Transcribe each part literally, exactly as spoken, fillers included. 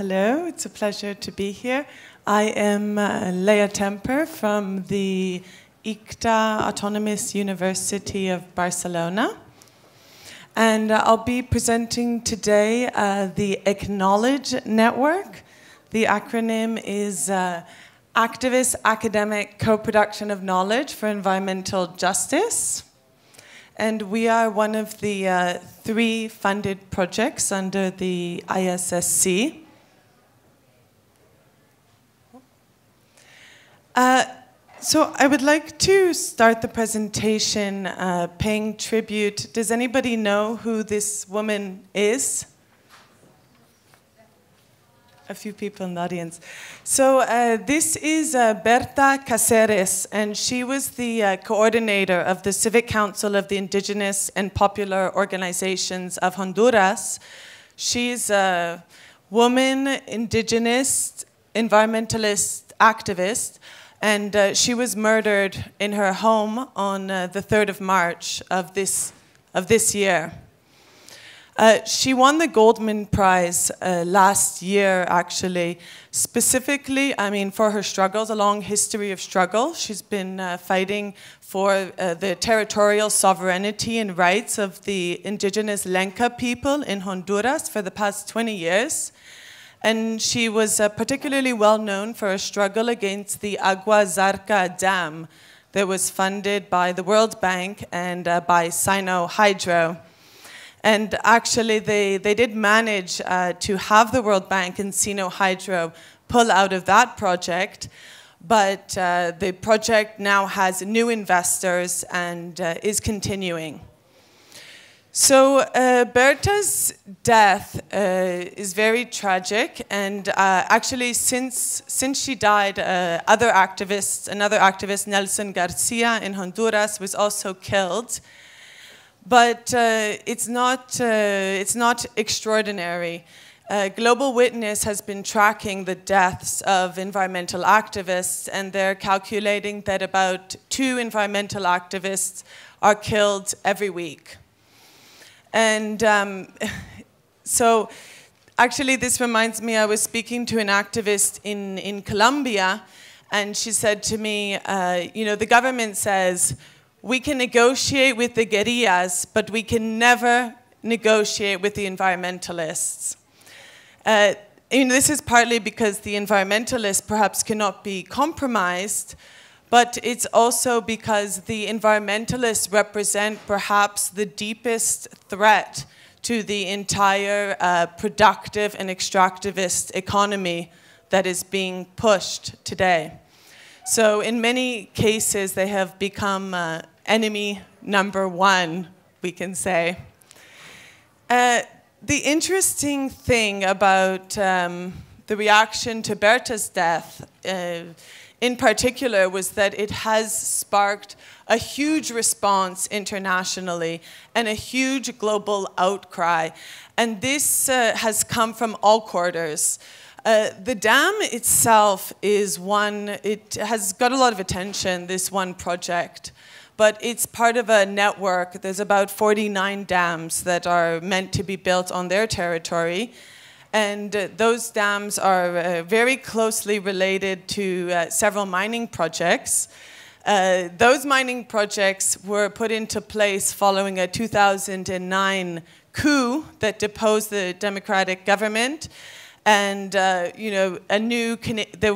hello, it's a pleasure to be here. I am uh, Lea Temper from the I C T A Autonomous University of Barcelona. And uh, I'll be presenting today uh, the ACKNOWLEDGE Network. The acronym is uh, Activist Academic Co-Production of Knowledge for Environmental Justice. And we are one of the uh, three funded projects under the I S S C. Uh, so I would like to start the presentation uh, paying tribute. Does anybody know who this woman is? A few people in the audience. So uh, this is uh, Berta Caceres, and she was the uh, coordinator of the Civic Council of the Indigenous and Popular Organizations of Honduras. She's a woman, indigenous, environmentalist, activist, and uh, she was murdered in her home on uh, the third of March of this, of this year. Uh, she won the Goldman Prize uh, last year, actually. Specifically, I mean, for her struggles, a long history of struggle. She's been uh, fighting for uh, the territorial sovereignty and rights of the indigenous Lenca people in Honduras for the past twenty years. And she was uh, particularly well known for a struggle against the Agua Zarca Dam that was funded by the World Bank and uh, by Sino Hydro. And actually, they, they did manage uh, to have the World Bank and Sino Hydro pull out of that project, but uh, the project now has new investors and uh, is continuing. So uh, Berta's death uh, is very tragic, and uh, actually since, since she died, uh, other activists, another activist, Nelson Garcia in Honduras, was also killed. But uh, it's not, uh, it's not extraordinary. Uh, Global Witness has been tracking the deaths of environmental activists, and they're calculating that about two environmental activists are killed every week. And um, so, actually, this reminds me, I was speaking to an activist in, in Colombia, and she said to me, uh, you know, the government says, we can negotiate with the guerrillas, but we can never negotiate with the environmentalists. Uh, and this is partly because the environmentalists perhaps cannot be compromised, but it's also because the environmentalists represent perhaps the deepest threat to the entire uh, productive and extractivist economy that is being pushed today. So in many cases, they have become uh, enemy number one, we can say. Uh, the interesting thing about um, the reaction to Berta's death uh, in particular was that it has sparked a huge response internationally and a huge global outcry. And this uh, has come from all quarters. Uh, the dam itself is one, it has got a lot of attention, this one project, but it's part of a network. There's about forty-nine dams that are meant to be built on their territory. And uh, those dams are uh, very closely related to uh, several mining projects. Uh, those mining projects were put into place following a two thousand nine coup that deposed the democratic government. And, uh, you know, a new, they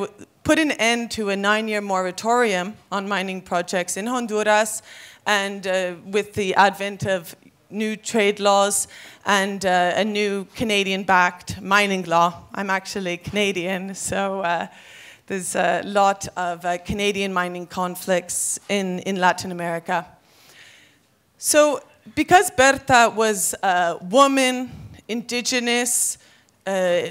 put an end to a nine-year moratorium on mining projects in Honduras. And uh, with the advent of new trade laws and uh, a new Canadian-backed mining law. I'm actually Canadian, so uh, there's a lot of uh, Canadian mining conflicts in, in Latin America. So because Berta was a woman, indigenous, uh,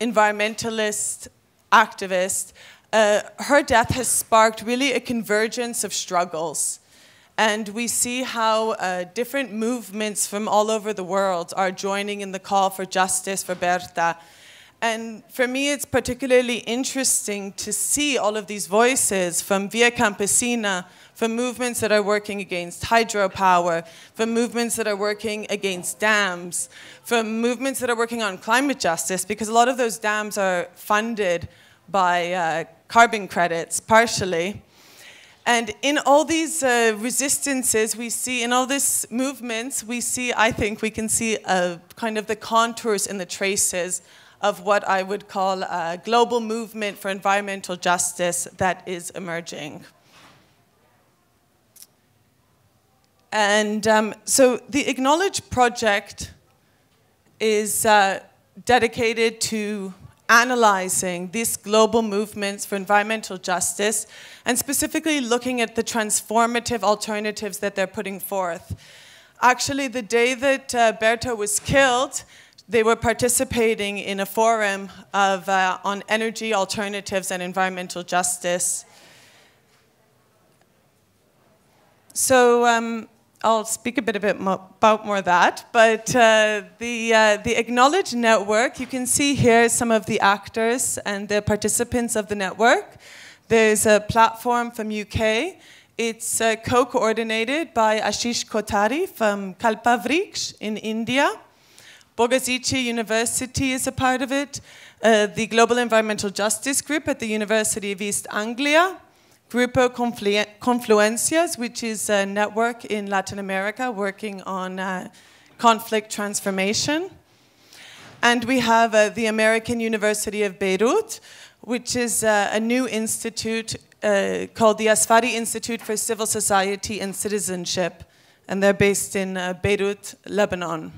environmentalist, activist, uh, her death has sparked really a convergence of struggles. And we see how uh, different movements from all over the world are joining in the call for justice for Berta. And for me, it's particularly interesting to see all of these voices from Via Campesina, from movements that are working against hydropower, from movements that are working against dams, from movements that are working on climate justice, because a lot of those dams are funded by uh, carbon credits, partially. And in all these uh, resistances we see, in all these movements, we see, I think, we can see a, kind of the contours and the traces of what I would call a global movement for environmental justice that is emerging. And um, so the ACKNOWLEDGE project is uh, dedicated to analyzing these global movements for environmental justice, and specifically looking at the transformative alternatives that they're putting forth. Actually, the day that uh, Berta was killed, they were participating in a forum of, uh, on energy alternatives and environmental justice. So um, I'll speak a bit, a bit mo about more of that, but uh, the, uh, the ACKNOWLEDGE Network, you can see here some of the actors and the participants of the network. There's a platform from U K. It's uh, co-coordinated by Ashish Kothari from Kalpavriksh in India. Bogazici University is a part of it, uh, the Global Environmental Justice Group at the University of East Anglia, Grupo Confluencias, which is a network in Latin America working on uh, conflict transformation. And we have uh, the American University of Beirut, which is uh, a new institute uh, called the Asfari Institute for Civil Society and Citizenship, and they're based in uh, Beirut, Lebanon.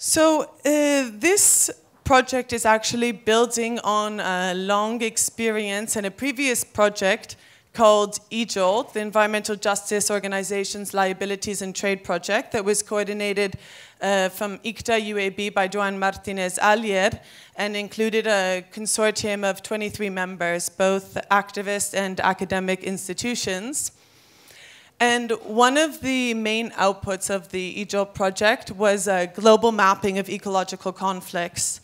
So uh, this project is actually building on a long experience and a previous project called E J O L, the Environmental Justice Organizations, Liabilities and Trade Project, that was coordinated uh, from I C T A U A B by Joan Martinez-Alier and included a consortium of twenty-three members, both activist and academic institutions. And one of the main outputs of the E J O L project was a global mapping of ecological conflicts.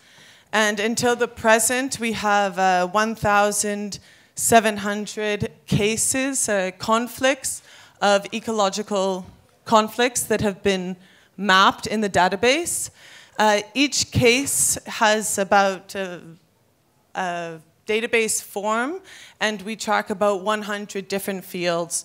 And until the present, we have uh, one thousand seven hundred cases, uh, conflicts of ecological conflicts that have been mapped in the database. Uh, each case has about a, a database form, and we track about one hundred different fields,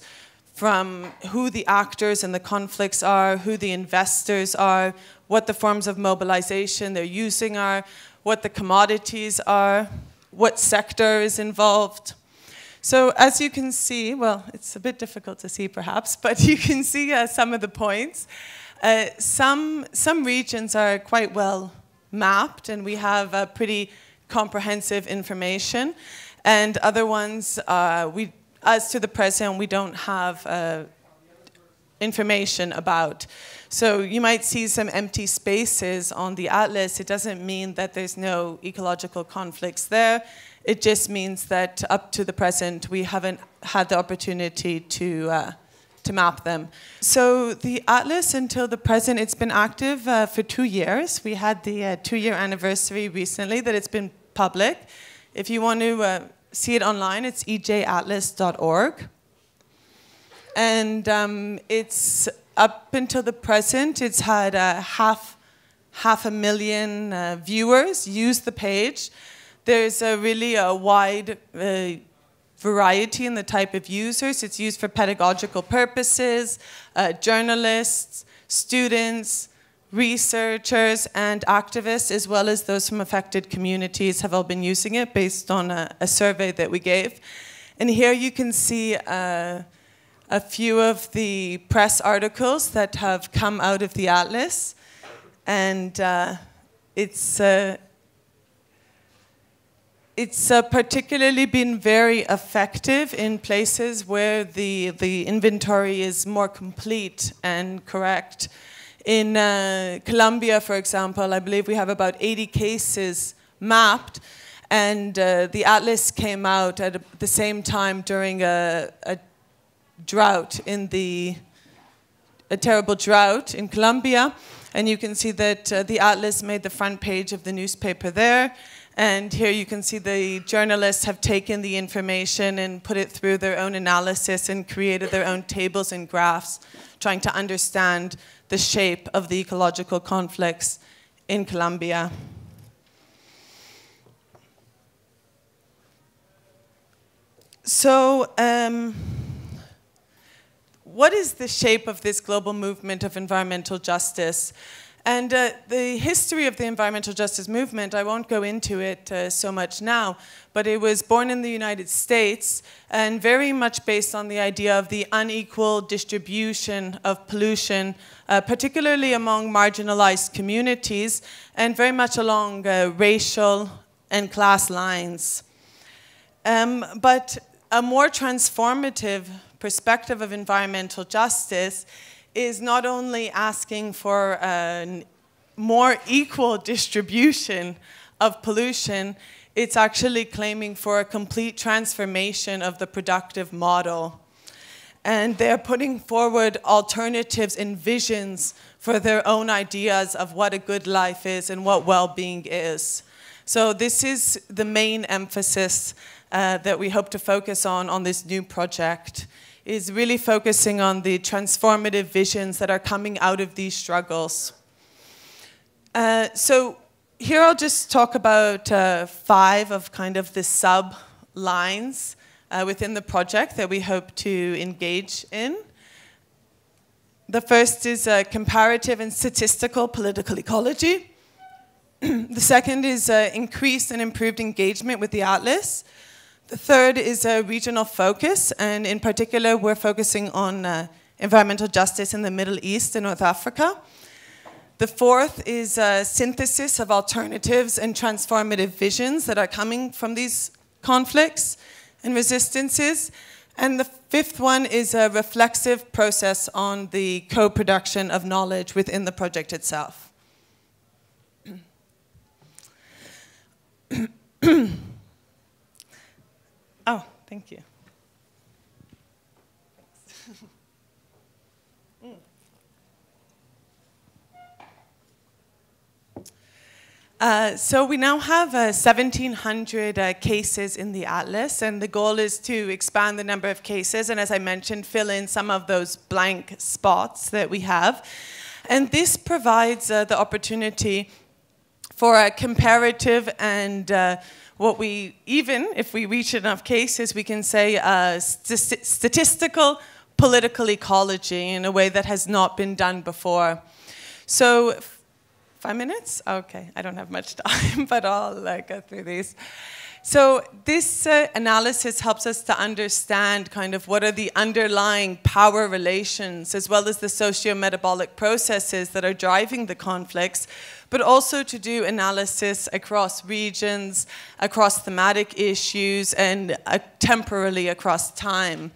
from who the actors in the conflicts are, who the investors are, what the forms of mobilization they're using are, what the commodities are, what sector is involved. So as you can see, well, it's a bit difficult to see perhaps, but you can see uh, some of the points. Uh, some, some regions are quite well mapped, and we have uh, pretty comprehensive information, and other ones uh, we as to the present, we don't have uh, information about. So you might see some empty spaces on the atlas. It doesn't mean that there's no ecological conflicts there. It just means that up to the present, we haven't had the opportunity to, uh, to map them. So the atlas, until the present, it's been active uh, for two years. We had the uh, two-year anniversary recently that it's been public. If you want to uh, see it online, it's e j atlas dot org. And um, it's, up until the present, it's had uh, half, half a million uh, viewers use the page. There's a really a wide uh, variety in the type of users. It's used for pedagogical purposes, uh, journalists, students, researchers and activists, as well as those from affected communities, have all been using it based on a, a survey that we gave. And here you can see uh, a few of the press articles that have come out of the atlas. And uh, it's, uh, it's uh, particularly been very effective in places where the, the inventory is more complete and correct. In uh, Colombia, for example, I believe we have about eighty cases mapped, and uh, the atlas came out at a, the same time during a, a drought in the a terrible drought in Colombia, and you can see that uh, the atlas made the front page of the newspaper there. And here you can see the journalists have taken the information and put it through their own analysis and created their own tables and graphs, trying to understand the shape of the ecological conflicts in Colombia. So, um, what is the shape of this global movement of environmental justice? And uh, the history of the environmental justice movement, I won't go into it uh, so much now, but it was born in the United States and very much based on the idea of the unequal distribution of pollution, uh, particularly among marginalized communities, and very much along uh, racial and class lines. Um, but a more transformative perspective of environmental justice is not only asking for a more equal distribution of pollution, it's actually claiming for a complete transformation of the productive model. And they're putting forward alternatives and visions for their own ideas of what a good life is and what well-being is. So this is the main emphasis uh, that we hope to focus on on this new project, is really focusing on the transformative visions that are coming out of these struggles. Uh, so here I'll just talk about uh, five of kind of the sub-lines uh, within the project that we hope to engage in. The first is uh, comparative and statistical political ecology. The second is uh, increased and improved engagement with the atlas. The third is a regional focus, and in particular we're focusing on uh, environmental justice in the Middle East and North Africa. The fourth is a synthesis of alternatives and transformative visions that are coming from these conflicts and resistances. And the fifth one is a reflexive process on the co-production of knowledge within the project itself. Oh, thank you. mm. uh, so we now have uh, seventeen hundred uh, cases in the atlas, and the goal is to expand the number of cases and, as I mentioned, fill in some of those blank spots that we have. And this provides uh, the opportunity for a comparative and uh, what we, even if we reach enough cases, we can say uh, st statistical political ecology in a way that has not been done before. So, f five minutes? Okay, I don't have much time, but I'll uh, go through these. So this uh, analysis helps us to understand kind of what are the underlying power relations, as well as the socio-metabolic processes that are driving the conflicts, but also to do analysis across regions, across thematic issues, and uh, temporally across time.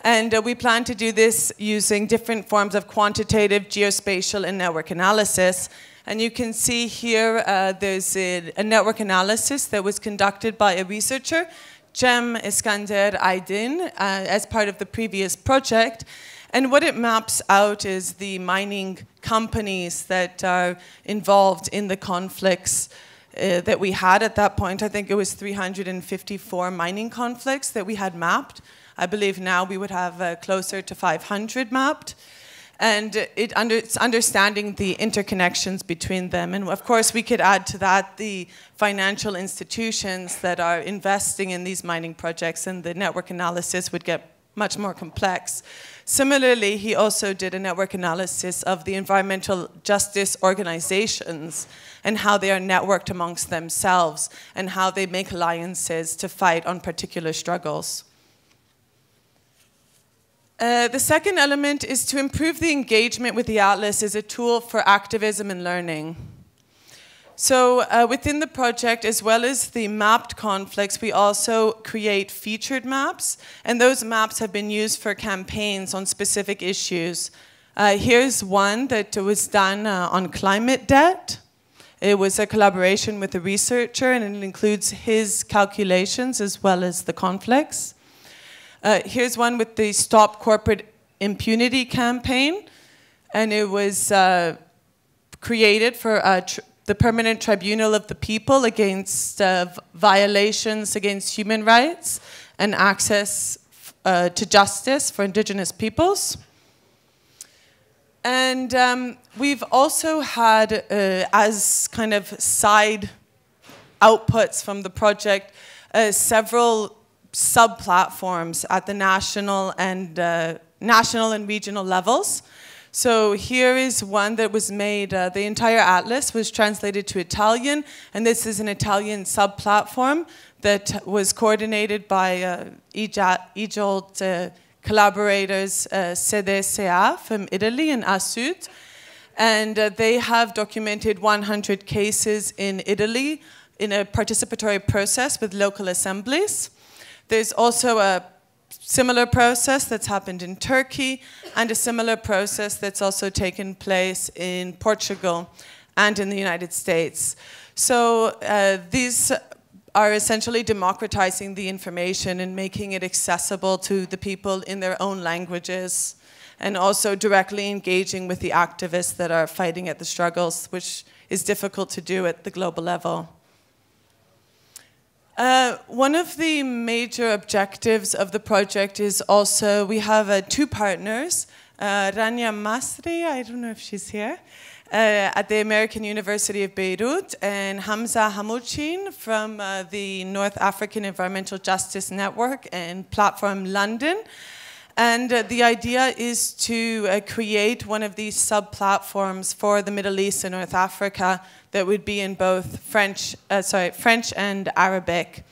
And uh, we plan to do this using different forms of quantitative, geospatial, and network analysis. And you can see here uh, there's a, a network analysis that was conducted by a researcher, Cem Iskander Aydin, uh, as part of the previous project. And what it maps out is the mining companies that are involved in the conflicts uh, that we had at that point. I think it was three hundred fifty-four mining conflicts that we had mapped. I believe now we would have uh, closer to five hundred mapped. And it under, it's understanding the interconnections between them. And of course, we could add to that the financial institutions that are investing in these mining projects, and the network analysis would get much more complex. Similarly, he also did a network analysis of the environmental justice organizations and how they are networked amongst themselves and how they make alliances to fight on particular struggles. Uh, the second element is to improve the engagement with the atlas as a tool for activism and learning. So uh, within the project, as well as the mapped conflicts, we also create featured maps, and those maps have been used for campaigns on specific issues. Uh, here's one that was done uh, on climate debt. It was a collaboration with a researcher, and it includes his calculations as well as the conflicts. Uh, here's one with the Stop Corporate Impunity campaign. and it was uh, created for uh, tr the Permanent Tribunal of the People against uh, violations against human rights and access uh, to justice for indigenous peoples. And um, we've also had, uh, as kind of side outputs from the project, uh, several sub-platforms at the national and uh, national and regional levels. So here is one that was made, uh, the entire atlas was translated to Italian, and this is an Italian sub-platform that was coordinated by uh, E J O L uh, collaborators, uh, C D C A from Italy and A S U D, and uh, they have documented one hundred cases in Italy in a participatory process with local assemblies. There's also a similar process that's happened in Turkey and a similar process that's also taken place in Portugal and in the United States. So uh, these are essentially democratizing the information and making it accessible to the people in their own languages, and also directly engaging with the activists that are fighting at the struggles, which is difficult to do at the global level. Uh, one of the major objectives of the project is also, we have uh, two partners, uh, Rania Masri, I don't know if she's here, uh, at the American University of Beirut, and Hamza Hamouchine from uh, the North African Environmental Justice Network and Platform London. And uh, the idea is to uh, create one of these sub-platforms for the Middle East and North Africa that would be in both French, uh, sorry, French and Arabic.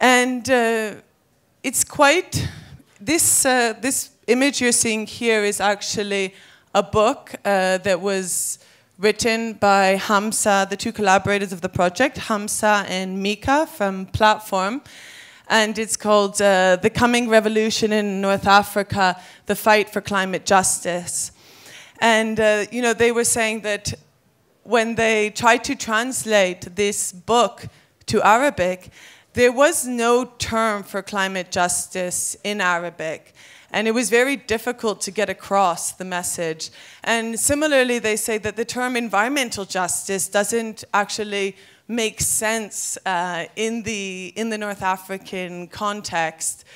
And uh, it's quite, this, uh, this image you're seeing here is actually a book uh, that was written by Hamza, the two collaborators of the project, Hamza and Mika from Platform. And it's called uh, The Coming Revolution in North Africa, The Fight for Climate Justice. And, uh, you know, they were saying that when they tried to translate this book to Arabic, there was no term for climate justice in Arabic. And it was very difficult to get across the message. And similarly, they say that the term environmental justice doesn't actually makes sense uh, in the in the North African context,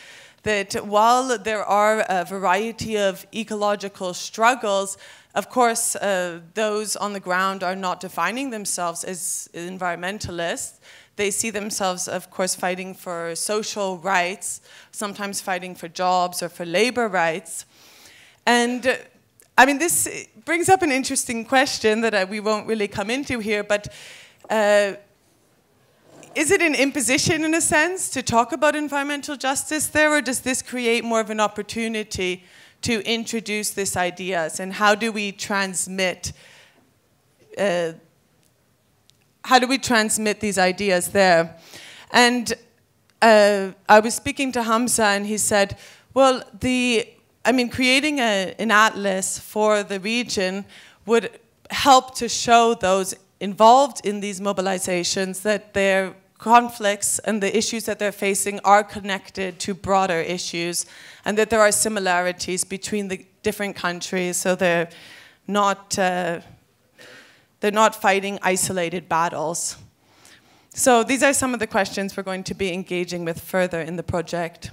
that while there are a variety of ecological struggles, of course uh, those on the ground are not defining themselves as environmentalists. They see themselves, of course, fighting for social rights, sometimes fighting for jobs or for labor rights. And uh, I mean, this brings up an interesting question that I, we won't really come into here, but Uh, is it an imposition, in a sense, to talk about environmental justice there, or does this create more of an opportunity to introduce these ideas? And how do we transmit, uh, how do we transmit these ideas there? And uh, I was speaking to Hamza, and he said, well, the, I mean, creating a, an atlas for the region would help to show those involved in these mobilizations that their conflicts and the issues that they're facing are connected to broader issues, and that there are similarities between the different countries, so they're not, uh, they're not fighting isolated battles. So these are some of the questions we're going to be engaging with further in the project.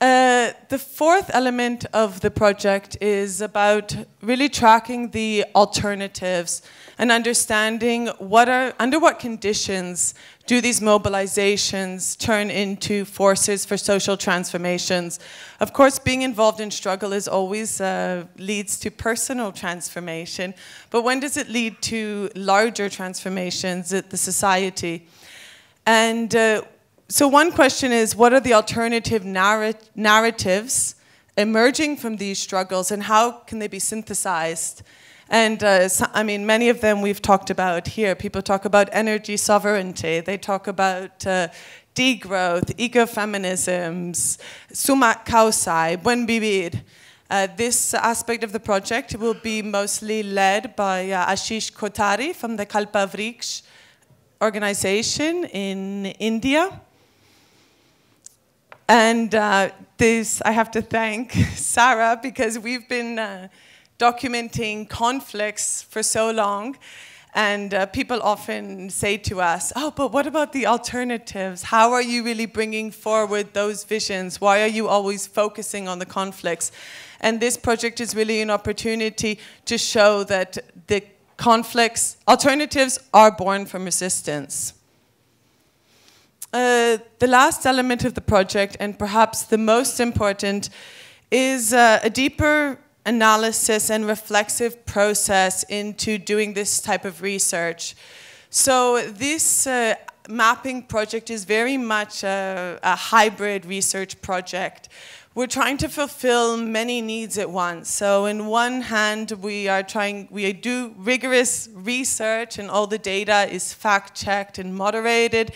Uh, the fourth element of the project is about really tracking the alternatives and understanding what are, under what conditions do these mobilizations turn into forces for social transformations. Of course, being involved in struggle is always uh, leads to personal transformation, but when does it lead to larger transformations at the society? And uh, So one question is, what are the alternative narr narratives emerging from these struggles, and how can they be synthesized? And uh, so, I mean, many of them we've talked about here. People talk about energy sovereignty. They talk about uh, degrowth, ecofeminisms, sumak kausai, buen vivir. Uh, this aspect of the project will be mostly led by uh, Ashish Kothari from the Kalpavriksh organization in India. And uh, this, I have to thank Sarah, because we've been uh, documenting conflicts for so long. And uh, people often say to us, oh, but what about the alternatives? How are you really bringing forward those visions? Why are you always focusing on the conflicts? And this project is really an opportunity to show that the conflicts, alternatives are born from resistance. Uh, the last element of the project, and perhaps the most important, is uh, a deeper analysis and reflexive process into doing this type of research. So this uh, mapping project is very much a, a hybrid research project. We're trying to fulfill many needs at once. So in one hand, we are trying, we do rigorous research and all the data is fact-checked and moderated,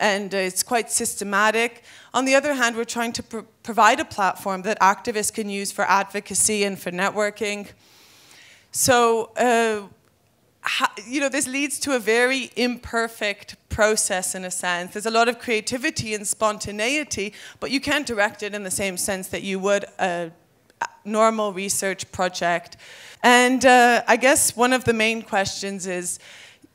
and it's quite systematic. On the other hand, we're trying to pr provide a platform that activists can use for advocacy and for networking. So, uh, how, you know, this leads to a very imperfect process in a sense. There's a lot of creativity and spontaneity, but you can't direct it in the same sense that you would a normal research project. And uh, I guess one of the main questions is,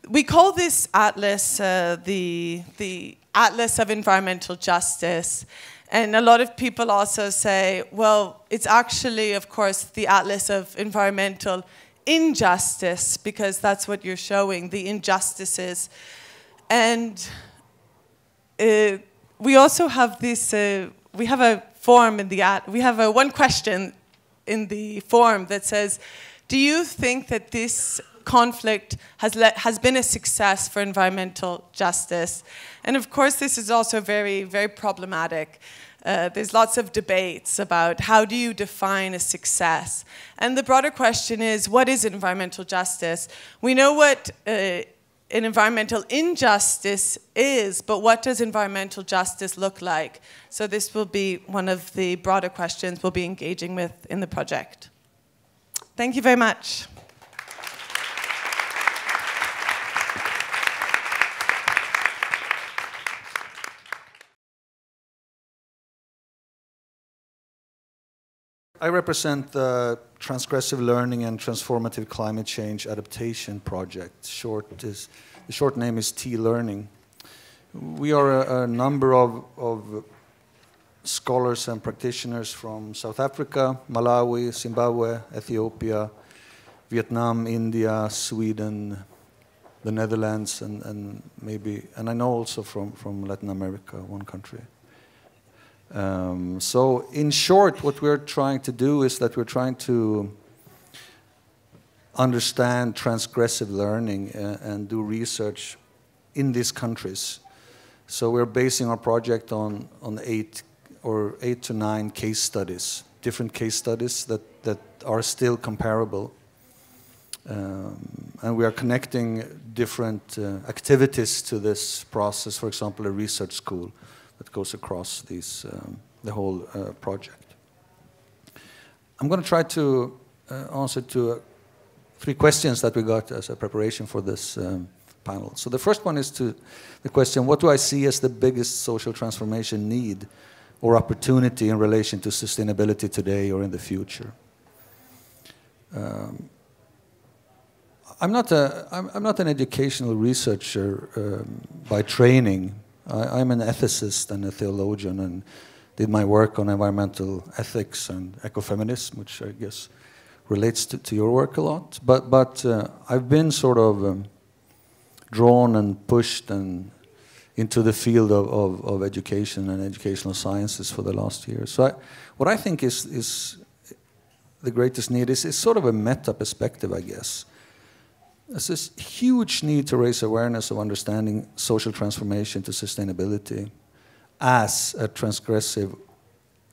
we call this atlas uh, the, the Atlas of Environmental Justice. And a lot of people also say, well, it's actually, of course, the Atlas of Environmental Injustice, because that's what you're showing, the injustices. And uh, we also have this, uh, we have a form in the, at we have a one question in the form that says, do you think that this conflict has, let, has been a success for environmental justice? And of course this is also very, very problematic. Uh, there's lots of debates about how do you define a success? And the broader question is, what is environmental justice? We know what uh, an environmental injustice is, but what does environmental justice look like? So this will be one of the broader questions we'll be engaging with in the project. Thank you very much. I represent the Transgressive Learning and Transformative Climate Change Adaptation Project. Short is, the short name is T learning. We are a, a number of, of scholars and practitioners from South Africa, Malawi, Zimbabwe, Ethiopia, Vietnam, India, Sweden, the Netherlands, and, and maybe, and I know also from, from Latin America, one country. Um, so, in short, what we're trying to do is that we're trying to understand transgressive learning and, and do research in these countries. So we're basing our project on, on eight or eight to nine case studies, different case studies that, that are still comparable. Um, and we are connecting different uh, activities to this process, for example, a research school that goes across these, um, the whole uh, project. I'm going to try to uh, answer to uh, three questions that we got as a preparation for this um, panel. So the first one is to the question, what do I see as the biggest social transformation need or opportunity in relation to sustainability today or in the future? Um, I'm, not a, I'm, I'm not an educational researcher um, by training. I, I'm an ethicist and a theologian and did my work on environmental ethics and ecofeminism, which I guess relates to, to your work a lot. But, but uh, I've been sort of um, drawn and pushed and into the field of, of, of education and educational sciences for the last year. So I, what I think is, is the greatest need is, is sort of a meta perspective, I guess. There's this huge need to raise awareness of understanding social transformation to sustainability as a transgressive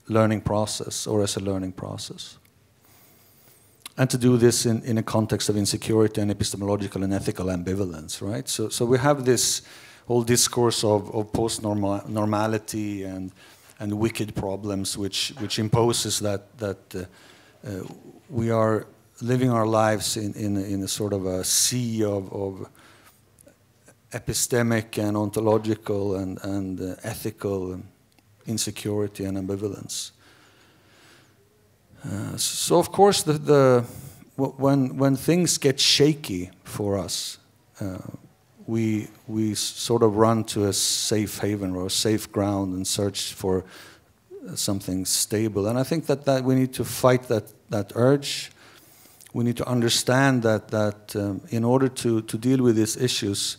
learning process or as a learning process. And to do this in, in a context of insecurity and epistemological and ethical ambivalence, right? So, so we have this whole discourse of, of post-normality and, and wicked problems, which, which imposes that, that uh, uh, we are living our lives in, in, in a sort of a sea of, of epistemic and ontological and, and uh, ethical insecurity and ambivalence. Uh, so, of course, the, the, when when things get shaky for us, uh, we we sort of run to a safe haven or a safe ground and search for something stable. And I think that, that we need to fight that that urge. We need to understand that that um, in order to to deal with these issues,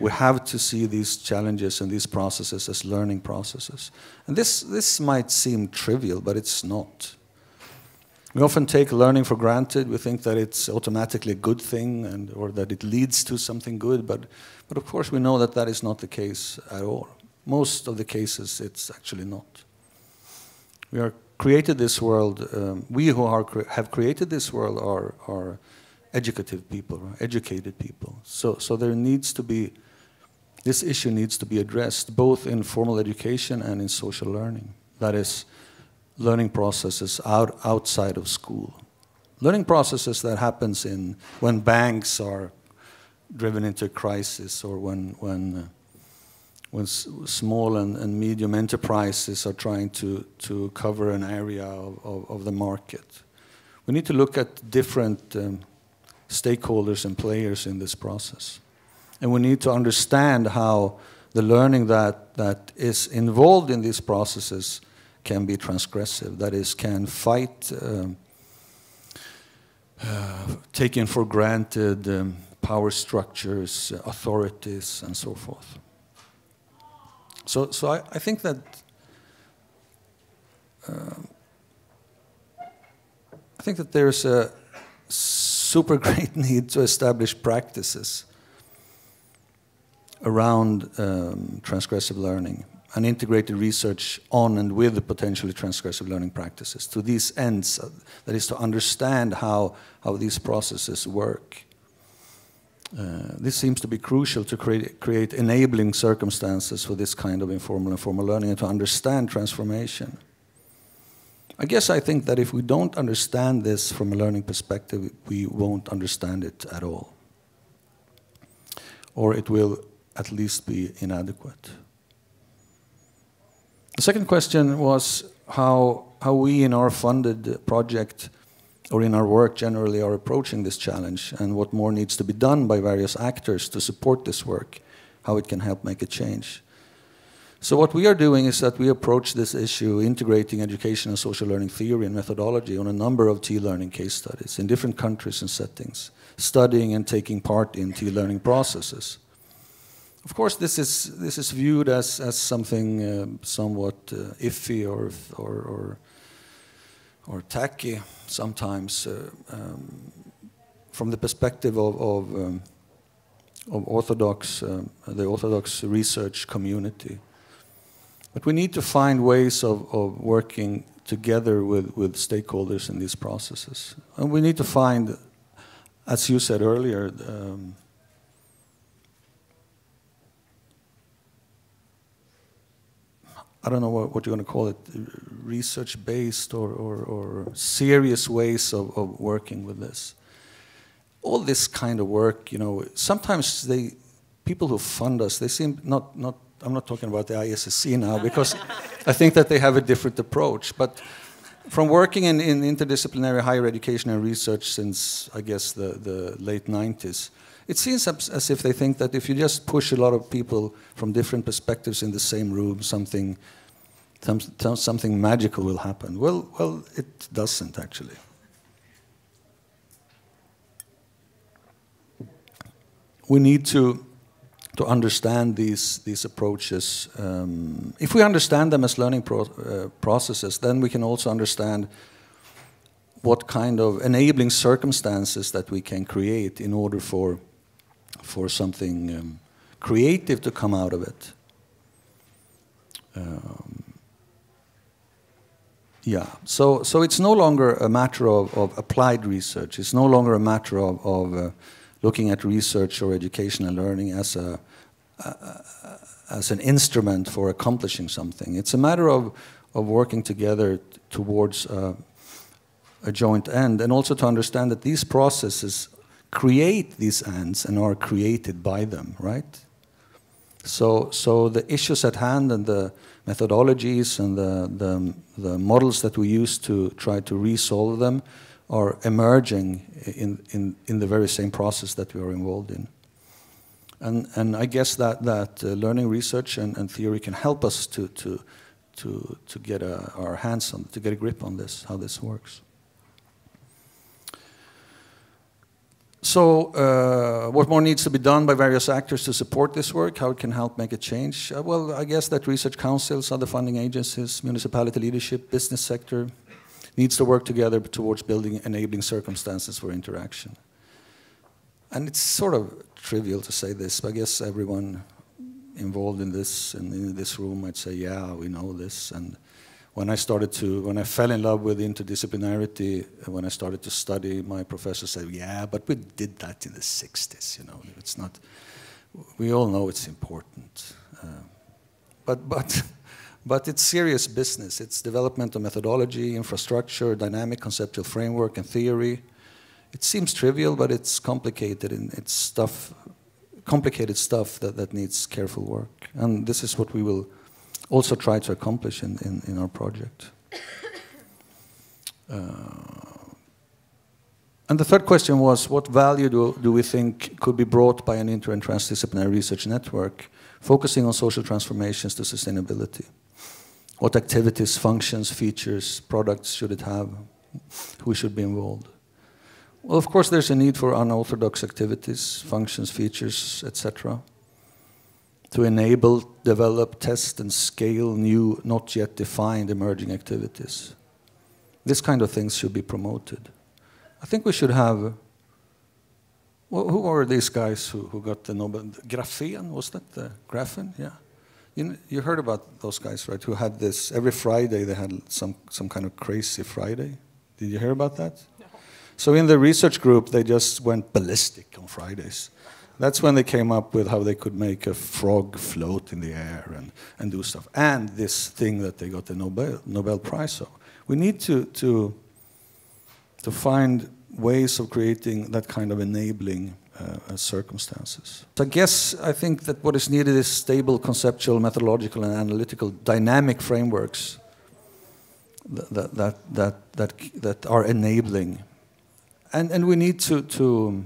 we have to see these challenges and these processes as learning processes. And this this might seem trivial, but it's not. We often take learning for granted. We think that it's automatically a good thing, and or that it leads to something good. But but of course we know that that is not the case at all. Most of the cases, it's actually not. We are. Created this world, um, we who are cre have created this world are, are educative people, right? Educated people. So, so there needs to be, this issue needs to be addressed both in formal education and in social learning. That is, learning processes out, outside of school. Learning processes that happens in, when banks are driven into crisis, or when, when uh, when small and, and medium enterprises are trying to, to cover an area of, of, of the market. We need to look at different um, stakeholders and players in this process. And we need to understand how the learning that, that is involved in these processes can be transgressive, that is, can fight um, uh, taking for granted um, power structures, authorities, and so forth. So, so I, I think that uh, I think that there's a super great need to establish practices around um, transgressive learning and integrated research on and with the potentially transgressive learning practices to these ends. Uh, that is, to understand how how these processes work. Uh, this seems to be crucial to create, create enabling circumstances for this kind of informal and formal learning, and to understand transformation. I guess I think that if we don't understand this from a learning perspective, we won't understand it at all. Or it will at least be inadequate. The second question was how, how we in our funded project or in our work generally are approaching this challenge, and what more needs to be done by various actors to support this work, how it can help make a change. So what we are doing is that we approach this issue integrating education and social learning theory and methodology on a number of T-learning case studies in different countries and settings, studying and taking part in T-learning processes. Of course, this is, this is viewed as, as something uh, somewhat uh, iffy or, or, or or tacky sometimes, uh, um, from the perspective of, of, um, of Orthodox, um, the Orthodox research community. But we need to find ways of, of working together with, with stakeholders in these processes. And we need to find, as you said earlier, um, I don't know what, what you're going to call it, research-based or, or, or serious ways of, of working with this. All this kind of work, you know, sometimes they, people who fund us, they seem not, not I'm not talking about the I S S C now, because I think that they have a different approach. But from working in, in interdisciplinary higher education and research since, I guess, the, the late nineties, it seems as if they think that if you just push a lot of people from different perspectives in the same room, something, something magical will happen. Well, well, it doesn't actually. We need to, to understand these, these approaches. Um, if we understand them as learning pro uh, processes, then we can also understand what kind of enabling circumstances that we can create in order for, for something um, creative to come out of it. Um, yeah, so, so it's no longer a matter of, of applied research. It's no longer a matter of, of uh, looking at research or education and learning as, a, a, a, as an instrument for accomplishing something. It's a matter of, of working together towards uh, a joint end, and also to understand that these processes create these ends and are created by them, right? So, so the issues at hand and the methodologies and the, the, the models that we use to try to resolve them are emerging in, in, in the very same process that we are involved in. And, and I guess that, that uh, learning, research, and, and theory can help us to, to, to, to get a, our hands on, to get a grip on this, how this works. So uh, what more needs to be done by various actors to support this work, how it can help make a change? Uh, well, I guess that research councils, other funding agencies, municipality leadership, business sector needs to work together towards building enabling circumstances for interaction. And it's sort of trivial to say this, but I guess everyone involved in this and in this room might say, yeah, we know this. And when I started to, when I fell in love with interdisciplinarity, when I started to study, my professor said, yeah, but we did that in the sixties, you know, it's not, we all know it's important. Uh, but, but, but it's serious business. It's development of methodology, infrastructure, dynamic conceptual framework and theory. It seems trivial, but it's complicated and it's stuff, complicated stuff that, that needs careful work. And this is what we will also try to accomplish in, in, in our project. Uh, and the third question was, what value do, do we think could be brought by an inter- and transdisciplinary research network focusing on social transformations to sustainability? What activities, functions, features, products should it have? Who should be involved? Well, of course, there's a need for unorthodox activities, functions, features, et cetera, to enable, develop, test, and scale new, not yet defined emerging activities. This kind of things should be promoted. I think we should have, well, who are these guys who, who got the Nobel? Graphene, was that the graphene? Yeah. You, you heard about those guys, right, who had this, every Friday they had some, some kind of crazy Friday. Did you hear about that? No. So in the research group, they just went ballistic on Fridays. That's when they came up with how they could make a frog float in the air and, and do stuff. And this thing that they got the Nobel, Nobel Prize of. We need to, to, to find ways of creating that kind of enabling uh, circumstances. So I guess I think that what is needed is stable conceptual, methodological, and analytical dynamic frameworks that, that, that, that, that, that are enabling. And, and we need to... to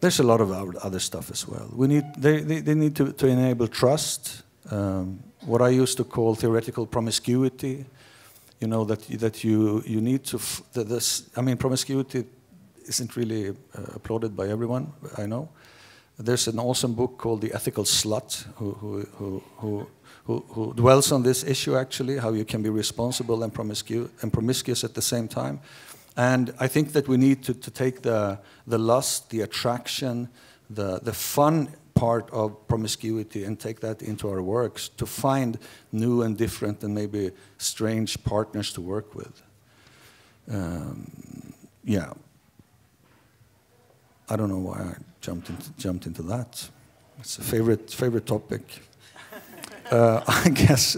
There's a lot of other stuff as well. We need, they, they, they need to, to enable trust, um, what I used to call theoretical promiscuity, you know, that, that you, you need to, f that this, I mean, promiscuity isn't really uh, applauded by everyone, I know. There's an awesome book called The Ethical Slut, who, who, who, who, who, who dwells on this issue, actually, how you can be responsible and, promiscu and promiscuous at the same time. And I think that we need to, to take the, the lust, the attraction, the, the fun part of promiscuity and take that into our works to find new and different and maybe strange partners to work with. Um, yeah. I don't know why I jumped into, jumped into that. It's a favorite, favorite topic, uh, I guess.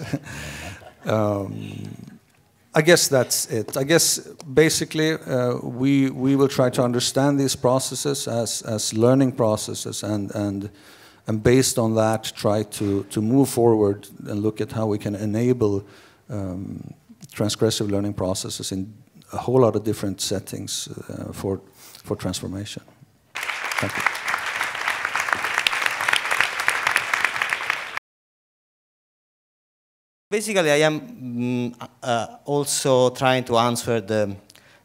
um, I guess that's it. I guess basically uh, we we will try to understand these processes as as learning processes, and and and based on that try to to move forward and look at how we can enable um, transgressive learning processes in a whole lot of different settings uh, for for transformation. Thank you. Basically, I am mm, uh, also trying to answer the,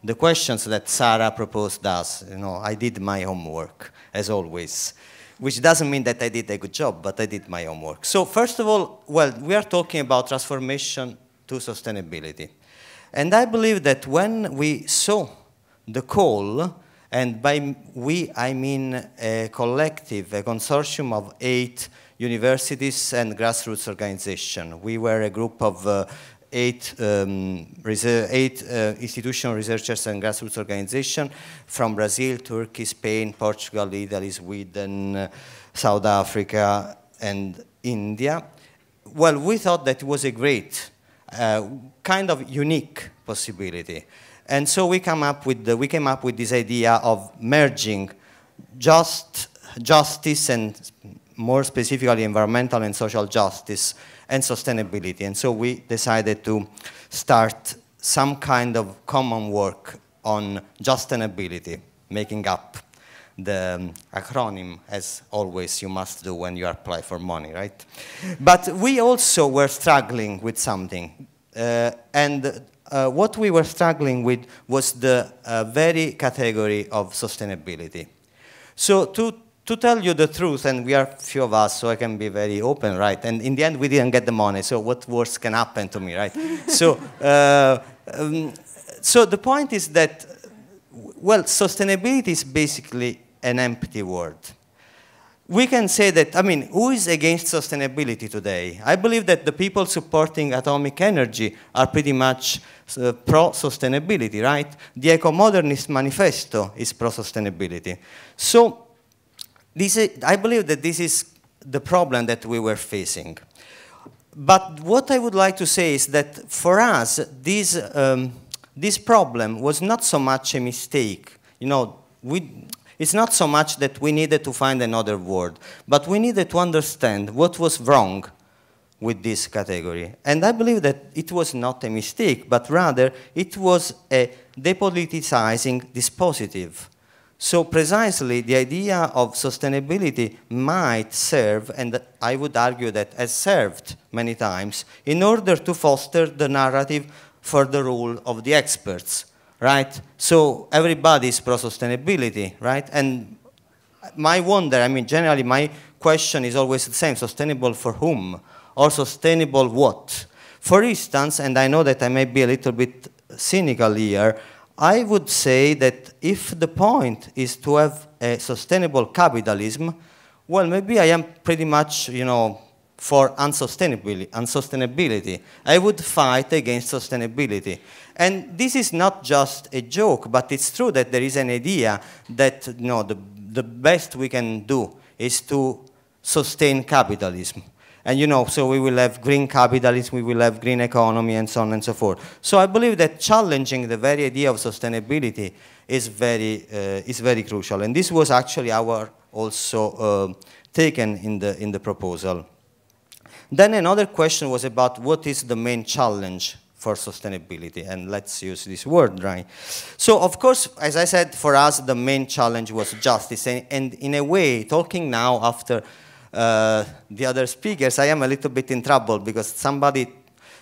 the questions that Sarah proposed us. You know, I did my homework, as always, which doesn't mean that I did a good job, but I did my homework. So first of all, well, we are talking about transformation to sustainability. And I believe that when we saw the call, and by we, I mean a collective, a consortium of eight universities and grassroots organizations. We were a group of uh, eight, um, eight uh, institutional researchers and grassroots organizations from Brazil, Turkey, Spain, Portugal, Italy, Sweden, uh, South Africa, and India. Well, we thought that it was a great, uh, kind of unique possibility. And so we, come up with the, we came up with this idea of merging just, justice and more specifically environmental and social justice and sustainability. And so we decided to start some kind of common work on sustainability, making up the acronym, as always you must do when you apply for money, right? But we also were struggling with something. Uh, and uh, what we were struggling with was the uh, very category of sustainability. So to, to tell you the truth, and we are few of us, so I can be very open, right? And in the end, we didn't get the money, so what worse can happen to me, right? so, uh, um, so the point is that, well, sustainability is basically an empty word. We can say that, I mean, who is against sustainability today? I believe that the people supporting atomic energy are pretty much uh, pro-sustainability, right? The Eco-Modernist Manifesto is pro-sustainability. So this is, I believe that this is the problem that we were facing. But what I would like to say is that for us, this, um, this problem was not so much a mistake. You know, we... It's not so much that we needed to find another word, but we needed to understand what was wrong with this category. And I believe that it was not a mistake, but rather it was a depoliticizing dispositive. So precisely the idea of sustainability might serve, and I would argue that has served many times, in order to foster the narrative for the role of the experts. Right? So everybody is pro-sustainability, right? And my wonder, I mean, generally my question is always the same, sustainable for whom? Or sustainable what? For instance, and I know that I may be a little bit cynical here, I would say that if the point is to have a sustainable capitalism, well, maybe I am pretty much, you know, for unsustainability, unsustainability. I would fight against sustainability. And this is not just a joke, but it's true that there is an idea that, you know, the, the best we can do is to sustain capitalism. And, you know, so we will have green capitalism, we will have green economy, and so on and so forth. So I believe that challenging the very idea of sustainability is very, uh, is very crucial. And this was actually our also uh, taken in the, in the proposal. Then another question was about what is the main challenge for sustainability, and let's use this word, right? So of course, as I said, for us the main challenge was justice, and, and in a way, talking now after uh, the other speakers, I am a little bit in trouble because somebody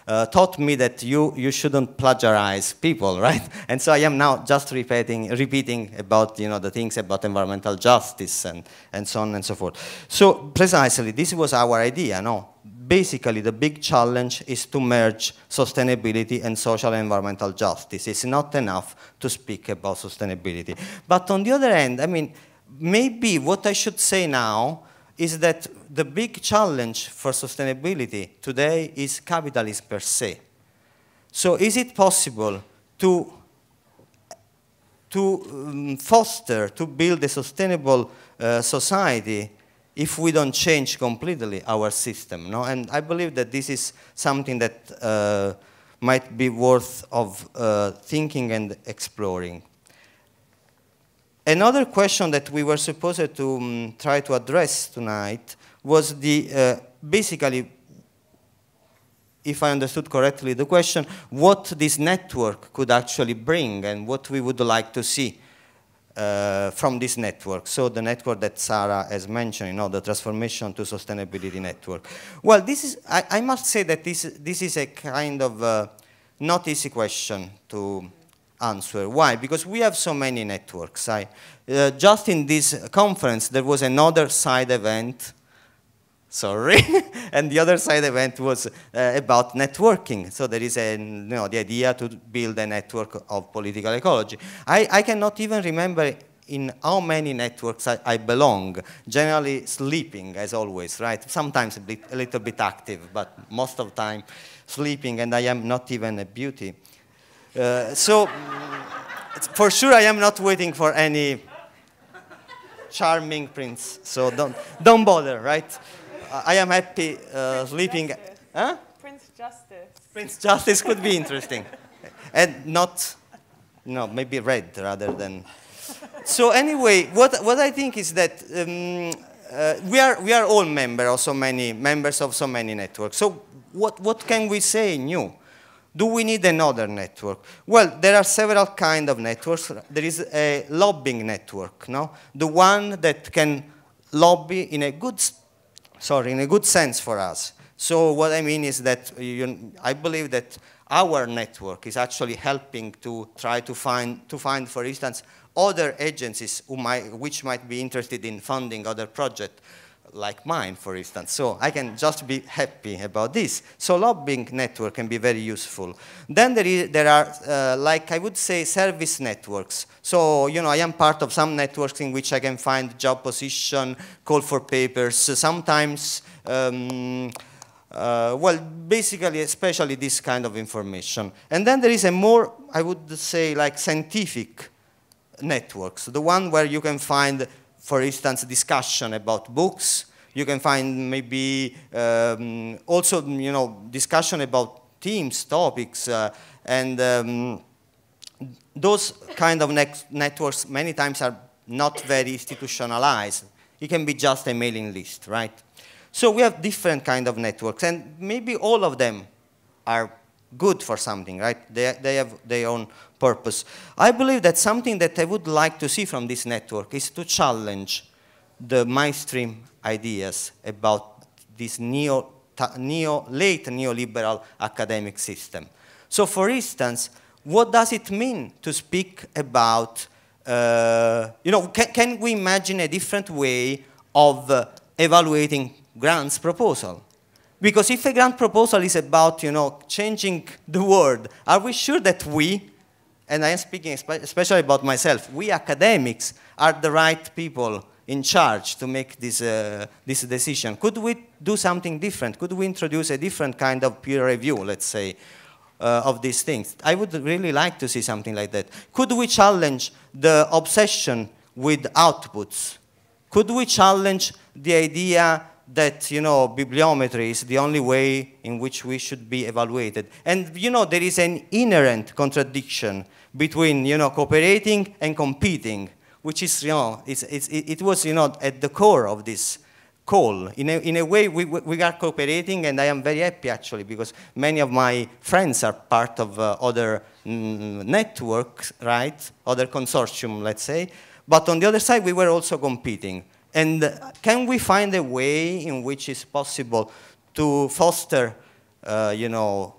uh, taught me that you, you shouldn't plagiarize people, right? And so I am now just repeating, repeating about, you know, the things about environmental justice and, and so on and so forth. So precisely, this was our idea, no? Basically, the big challenge is to merge sustainability and social and environmental justice. It's not enough to speak about sustainability. But on the other hand, I mean, maybe what I should say now is that the big challenge for sustainability today is capitalism per se. So is it possible to, to um, foster, to build a sustainable uh, society if we don't change completely our system, no? And I believe that this is something that uh, might be worth of uh, thinking and exploring. Another question that we were supposed to um, try to address tonight was the, uh, basically, if I understood correctly the question, what this network could actually bring and what we would like to see Uh, from this network. So the network that Sarah has mentioned, you know, the transformation to sustainability network. Well, this is, I, I must say that this, this is a kind of uh, not easy question to answer. Why? Because we have so many networks. I, uh, just in this conference, there was another side event, sorry, and the other side event was uh, about networking. So there is a, you know, the idea to build a network of political ecology. I, I cannot even remember in how many networks I, I belong, generally sleeping as always, right? Sometimes a, bit, a little bit active, but most of the time sleeping, and I am not even a beauty. Uh, so for sure I am not waiting for any charming prince, so don't, don't bother, right? I am happy uh, sleeping. Justice. Huh? Prince Justice. Prince Justice could be interesting. And not, no, maybe red rather than. So anyway, what, what I think is that um, uh, we, are, we are all member of so many, members of so many networks. So what, what can we say new? Do we need another network? Well, there are several kinds of networks. There is a lobbying network, no? The one that can lobby in a good, sorry, in a good sense for us. So what I mean is that you, I believe that our network is actually helping to try to find, to find, for instance, other agencies who might, which might be interested in funding other projects, like mine, for instance. So I can just be happy about this. So lobbying network can be very useful. Then there, is, there are, uh, like I would say, service networks. So, you know, I am part of some networks in which I can find job position, call for papers, sometimes, um, uh, well, basically, especially this kind of information. And then there is a more, I would say, like scientific networks, the one where you can find, for instance, discussion about books. You can find maybe um, also, you know, discussion about themes, topics, uh, and um, those kind of ne networks many times are not very institutionalized. It can be just a mailing list, right? So we have different kind of networks, and maybe all of them are good for something, right? They, they have their own purpose. I believe that something that I would like to see from this network is to challenge the mainstream ideas about this neo, neo, late neoliberal academic system. So for instance, what does it mean to speak about, uh, you know, can, can we imagine a different way of uh, evaluating grants proposal? Because if a grant proposal is about, you know, changing the world, are we sure that we, and I am speaking especially about myself, we academics are the right people in charge to make this, uh, this decision? Could we do something different? Could we introduce a different kind of peer review, let's say, uh, of these things? I would really like to see something like that. Could we challenge the obsession with outputs? Could we challenge the idea that, you know, bibliometry is the only way in which we should be evaluated? And, you know, there is an inherent contradiction between, you know, cooperating and competing, which is, you know, it's, it's, it was, you know, at the core of this call. In a, in a way, we, we are cooperating, and I am very happy, actually, because many of my friends are part of uh, other mm, networks, right, other consortium, let's say. But on the other side, we were also competing. And can we find a way in which it's possible to foster, uh, you know,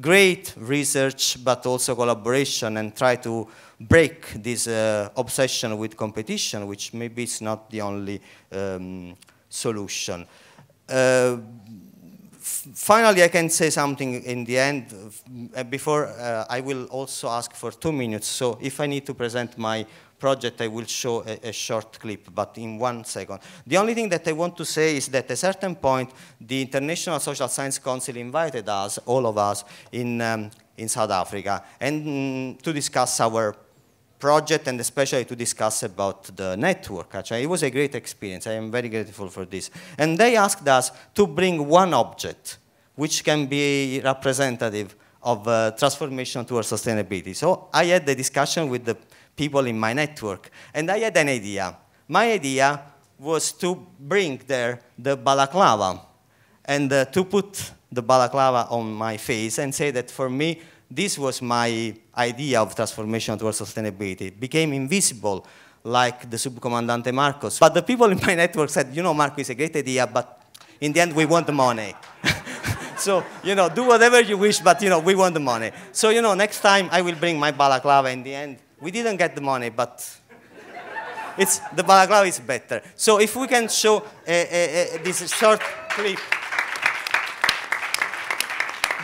great research, but also collaboration, and try to break this uh, obsession with competition, which maybe it's not the only um, solution. Uh, finally, I can say something in the end. Uh, before, uh, I will also ask for two minutes. So if I need to present my project, I will show a, a short clip, but in one second. The only thing that I want to say is that at a certain point, the International Social Science Council invited us, all of us, in, um, in South Africa, and mm, to discuss our project, and especially to discuss about the network. Actually, it was a great experience. I am very grateful for this. And they asked us to bring one object which can be representative of uh, transformation towards sustainability. So I had the discussion with the people in my network, and I had an idea. My idea was to bring there the balaclava, and uh, to put the balaclava on my face and say that for me, this was my idea of transformation towards sustainability. It became invisible, like the subcomandante Marcos. But the people in my network said, you know, Marco, is a great idea, but in the end, we want the money. So, you know, do whatever you wish, but, you know, we want the money. So, you know, next time I will bring my balaclava. In the end, we didn't get the money, but it's, the balaclava is better. So if we can show uh, uh, uh, this short clip.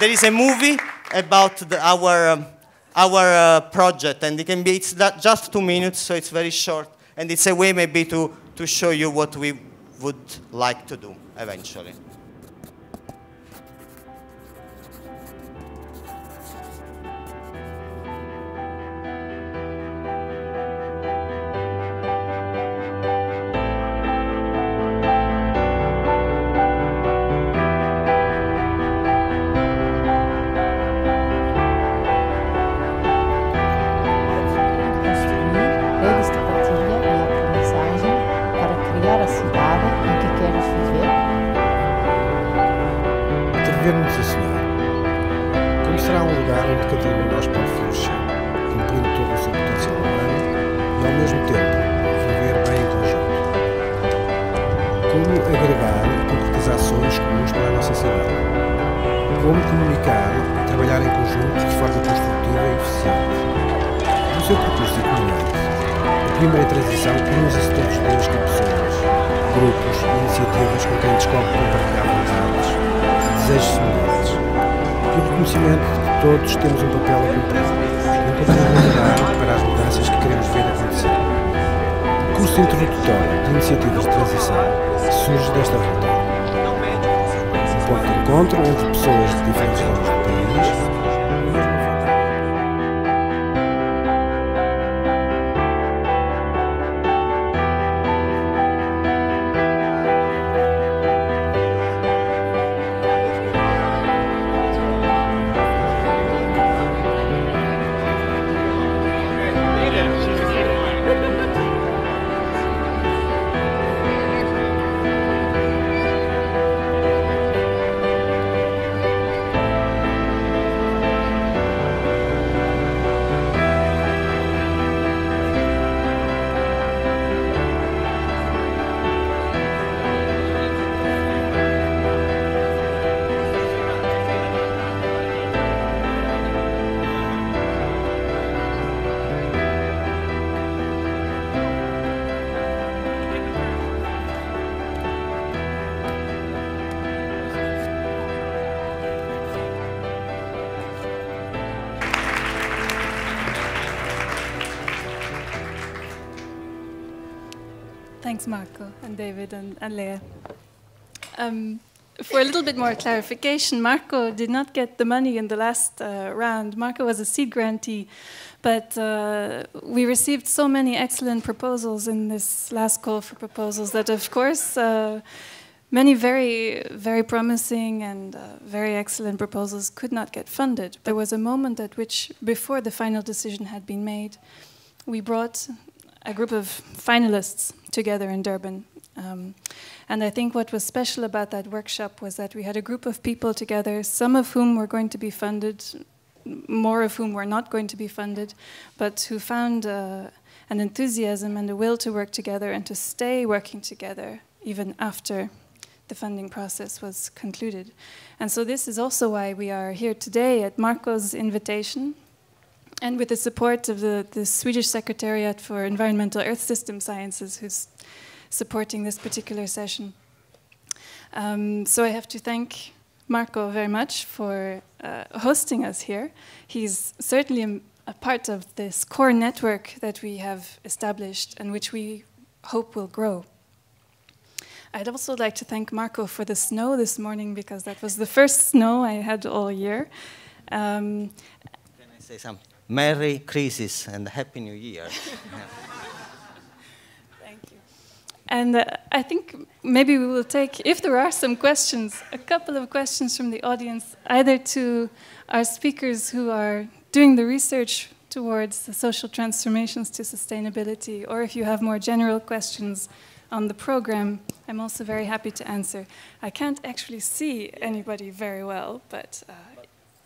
There is a movie about the, our, um, our uh, project, and it can be, it's that just two minutes, so it's very short. And it's a way maybe to, to show you what we would like to do eventually. Como não será um lugar onde cada um de nós pode florescer, cumprindo todo o seu potencial humano e, ao mesmo tempo, viver bem em conjunto. Como agregar e concretizar ações comuns para a nossa cidade? Como comunicar e trabalhar em conjunto de forma construtiva e eficiente? No seu percurso económico, a primeira transição cruza-se todos os dias com pessoas, grupos e iniciativas com quem descobre compartilhar vontades, desejos semelhantes. E o reconhecimento de que todos temos um papel a cumprir, um papel a mudar para as mudanças que queremos ver acontecer. O curso introdutório de iniciativas de transição surge desta volta. Um ponto de encontro entre pessoas de diferentes zonas do país. Thanks, Marco and David and, and Lea. Um, for a little bit more clarification, Marco did not get the money in the last uh, round. Marco was a seed grantee, but uh, we received so many excellent proposals in this last call for proposals that, of course, uh, many very, very promising and uh, very excellent proposals could not get funded. There was a moment at which, before the final decision had been made, we brought a group of finalists together in Durban. Um, and I think what was special about that workshop was that we had a group of people together, some of whom were going to be funded, more of whom were not going to be funded, but who found uh, an enthusiasm and a will to work together and to stay working together even after the funding process was concluded. And so this is also why we are here today at Marco's invitation, and with the support of the, the Swedish Secretariat for Environmental Earth System Sciences, who's supporting this particular session. Um, so I have to thank Marco very much for uh, hosting us here. He's certainly a, a part of this core network that we have established and which we hope will grow. I'd also like to thank Marco for the snow this morning, because that was the first snow I had all year. Um, Can I say something? Merry Christmas and Happy New Year. Thank you. And uh, I think maybe we will take, if there are some questions, a couple of questions from the audience, either to our speakers who are doing the research towards the social transformations to sustainability, or if you have more general questions on the program, I'm also very happy to answer. I can't actually see anybody very well, but uh,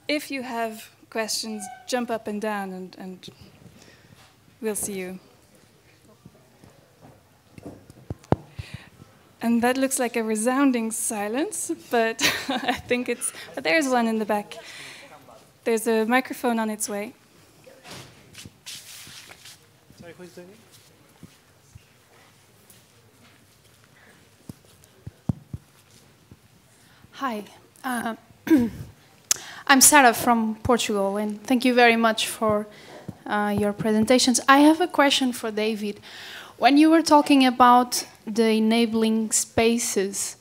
if you have questions, jump up and down, and, and we'll see you. And that looks like a resounding silence, but I think it's, but there's one in the back. There's a microphone on its way. Sorry, who's doing it? Hi. Uh, I'm Sarah from Portugal, and thank you very much for uh, your presentations. I have a question for David. When you were talking about the enabling spaces,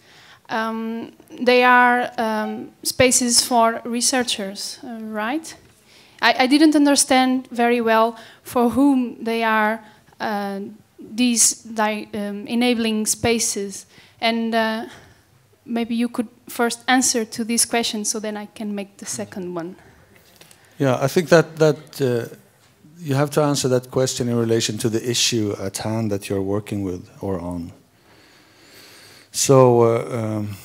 um, they are um, spaces for researchers, uh, right? I, I didn't understand very well for whom they are uh, these di um, enabling spaces, and uh, maybe you could first answer to this question, so then I can make the second one. Yeah, I think that that uh, you have to answer that question in relation to the issue at hand that you're working with or on. So, uh, um,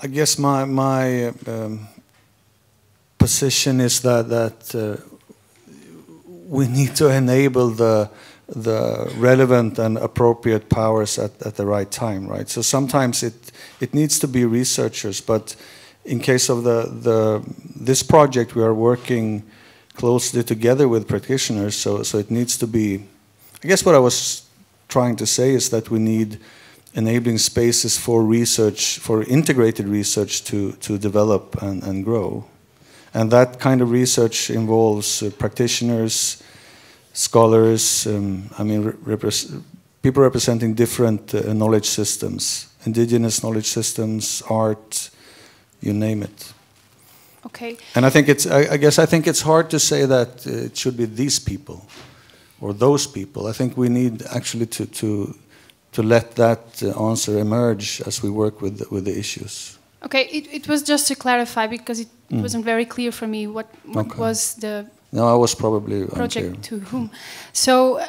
I guess my my um, position is that that uh, we need to enable the the relevant and appropriate powers at, at the right time, right? So sometimes it it needs to be researchers, but in case of the the this project, we are working closely together with practitioners. So so it needs to be. I guess what I was trying to say is that we need enabling spaces for research, for integrated research to, to develop and, and grow. And that kind of research involves uh, practitioners, scholars, um, I mean, repre- people representing different uh, knowledge systems, indigenous knowledge systems, art, you name it. Okay. And I think it's, I, I guess I think it's hard to say that uh, it should be these people or those people. I think we need actually to, to to let that answer emerge as we work with the, with the issues. Okay, it, it was just to clarify, because it, it mm. wasn't very clear for me what, what okay. was the no, I was probably project unclear. To whom. So, uh,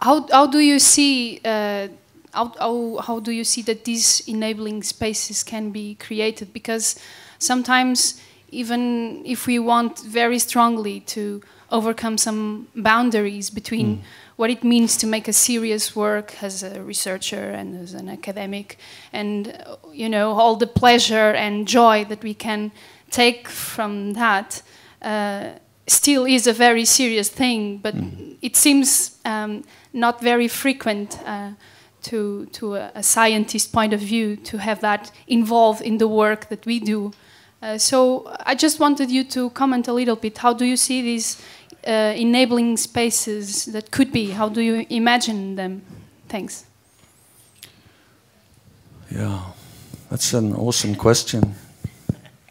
how how do you see uh, how, how how do you see that these enabling spaces can be created? Because sometimes, even if we want very strongly to overcome some boundaries between mm. what it means to make a serious work as a researcher and as an academic, and you know all the pleasure and joy that we can take from that, uh, still is a very serious thing. But mm. it seems um, not very frequent uh, to to a, a scientist point of view to have that involved in the work that we do. Uh, so I just wanted you to comment a little bit. How do you see these uh, enabling spaces that could be? How do you imagine them? Thanks. Yeah, that's an awesome question.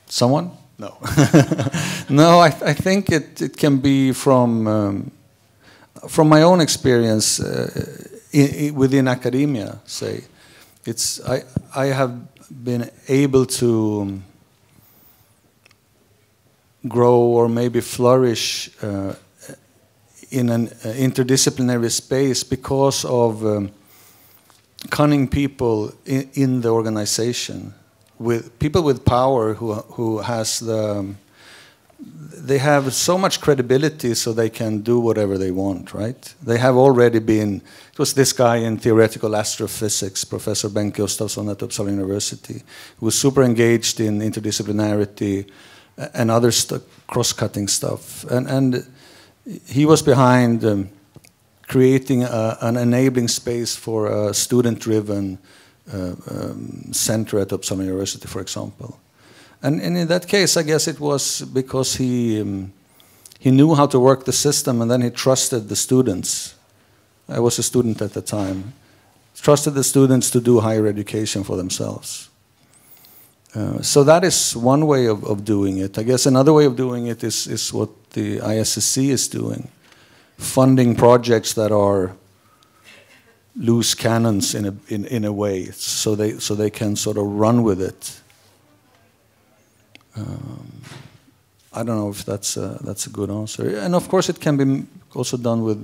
Someone? No. No, I, th I think it, it can be from, um, from my own experience uh, in, in, within academia, say. It's, I, I have been able to... Um, grow or maybe flourish uh, in an interdisciplinary space because of um, cunning people in, in the organization, with people with power who who has the they have so much credibility, so they can do whatever they want, right? They have already been. It was this guy in theoretical astrophysics, Professor Bengt Gustafsson at Uppsala University, who was super engaged in interdisciplinarity and other st cross-cutting stuff, and and he was behind um, creating a, an enabling space for a student-driven uh, um, center at Uppsala University, for example. And, and in that case, I guess it was because he um, he knew how to work the system, and then he trusted the students. I was a student at the time. Trusted the students to do higher education for themselves. Uh, so that is one way of, of doing it. I guess another way of doing it is, is what the I S S C is doing, funding projects that are loose cannons in a, in, in a way, so they, so they can sort of run with it. Um, I don't know if that's a, that's a good answer. And of course it can be also done with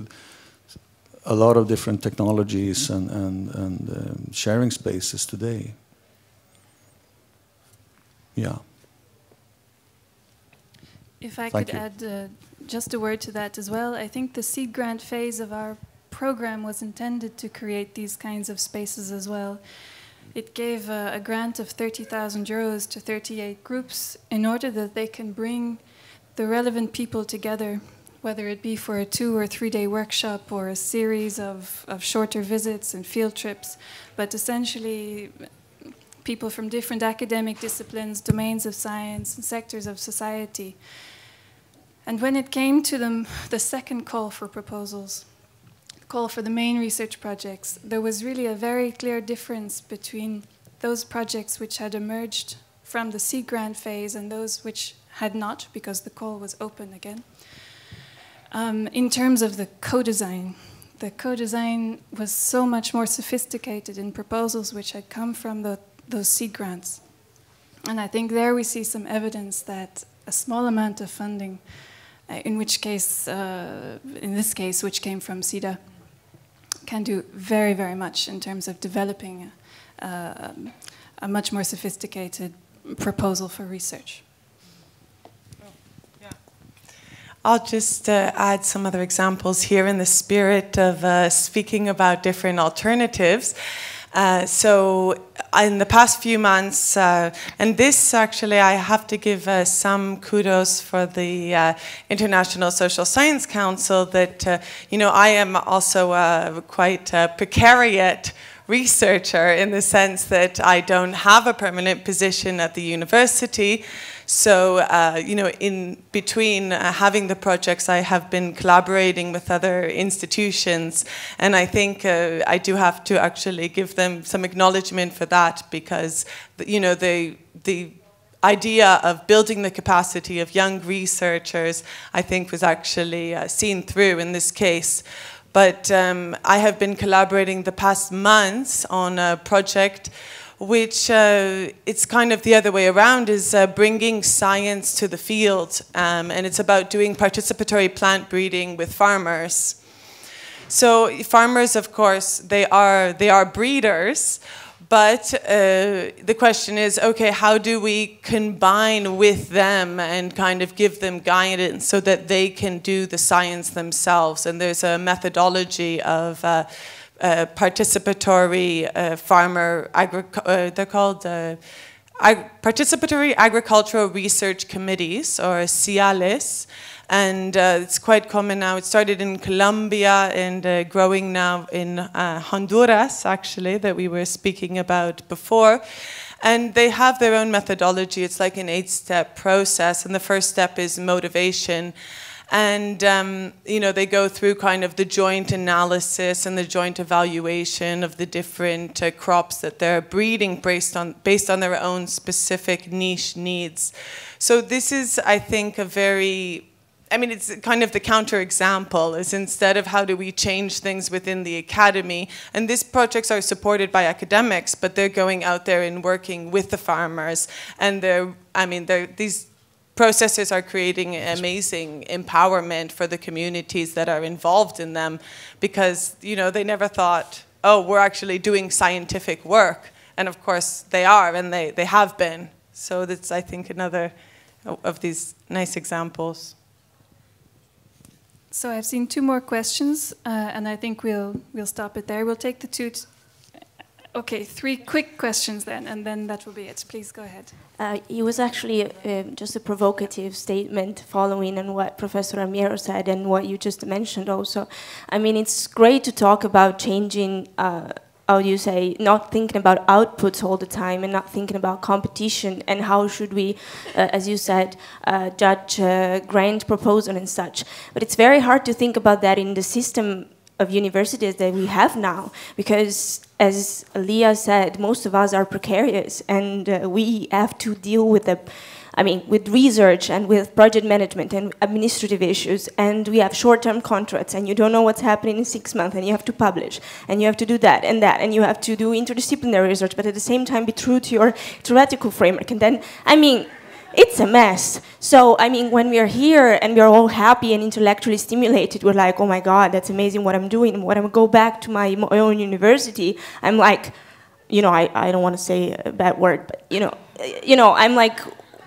a lot of different technologies and, and, and um, sharing spaces today. Yeah. If I Thank could you. add uh, just a word to that as well, I think the seed grant phase of our program was intended to create these kinds of spaces as well. It gave uh, a grant of thirty thousand euros to thirty-eight groups in order that they can bring the relevant people together, whether it be for a two or three day workshop or a series of, of shorter visits and field trips, but essentially people from different academic disciplines, domains of science, and sectors of society. And when it came to them, the second call for proposals, the call for the main research projects, there was really a very clear difference between those projects which had emerged from the seed grant phase and those which had not, because the call was open again, um, in terms of the co-design. The co-design was so much more sophisticated in proposals which had come from the those seed grants. And I think there we see some evidence that a small amount of funding, in which case, uh, in this case, which came from SIDA, can do very, very much in terms of developing uh, a much more sophisticated proposal for research. I'll just uh, add some other examples here in the spirit of uh, speaking about different alternatives. Uh, so in the past few months, uh, and this actually I have to give uh, some kudos for the uh, International Social Science Council that, uh, you know, I am also uh, quite uh, precariat researcher in the sense that I don't have a permanent position at the university. So, uh, you know, in between uh, having the projects, I have been collaborating with other institutions. And I think uh, I do have to actually give them some acknowledgement for that because, you know, they, the idea of building the capacity of young researchers, I think, was actually uh, seen through in this case. But um, I have been collaborating the past months on a project which uh, it's kind of the other way around, is uh, bringing science to the field. Um, and it's about doing participatory plant breeding with farmers. So farmers, of course, they are, they are breeders. But uh, the question is, okay, how do we combine with them and kind of give them guidance so that they can do the science themselves? And there's a methodology of uh, uh, participatory uh, farmer, agri uh, they're called uh, ag Participatory Agricultural Research Committees, or CIALES. And uh, it's quite common now. It started in Colombia and uh, growing now in uh, Honduras, actually, that we were speaking about before. And they have their own methodology. It's like an eight-step process. And the first step is motivation. And, um, you know, they go through kind of the joint analysis and the joint evaluation of the different uh, crops that they're breeding based on, based on their own specific niche needs. So this is, I think, a very... I mean, it's kind of the counterexample, is instead of how do we change things within the academy, and these projects are supported by academics, but they're going out there and working with the farmers, and they're, I mean, they're, these processes are creating amazing empowerment for the communities that are involved in them, because, you know, they never thought, oh, we're actually doing scientific work, and of course they are, and they, they have been. So that's, I think, another of these nice examples. So I've seen two more questions, uh, and I think we'll we'll stop it there. We'll take the two, t okay, three quick questions then, and then that will be it. Please go ahead. Uh, it was actually uh, just a provocative statement following on what Professor Amiro said and what you just mentioned also. I mean, it's great to talk about changing, uh, how do you say, not thinking about outputs all the time and not thinking about competition and how should we, uh, as you said, uh, judge uh, grant proposal and such. But it's very hard to think about that in the system of universities that we have now, because as Lea said, most of us are precarious and uh, we have to deal with the, I mean, with research and with project management and administrative issues, and we have short-term contracts, and you don't know what's happening in six months, and you have to publish, and you have to do that and that, and you have to do interdisciplinary research, but at the same time be true to your theoretical framework. And then, I mean, it's a mess. So, I mean, when we are here and we are all happy and intellectually stimulated, we're like, oh my God, that's amazing what I'm doing. When I go back to my, my own university, I'm like, you know, I, I don't want to say a bad word, but, you know, you know, I'm like,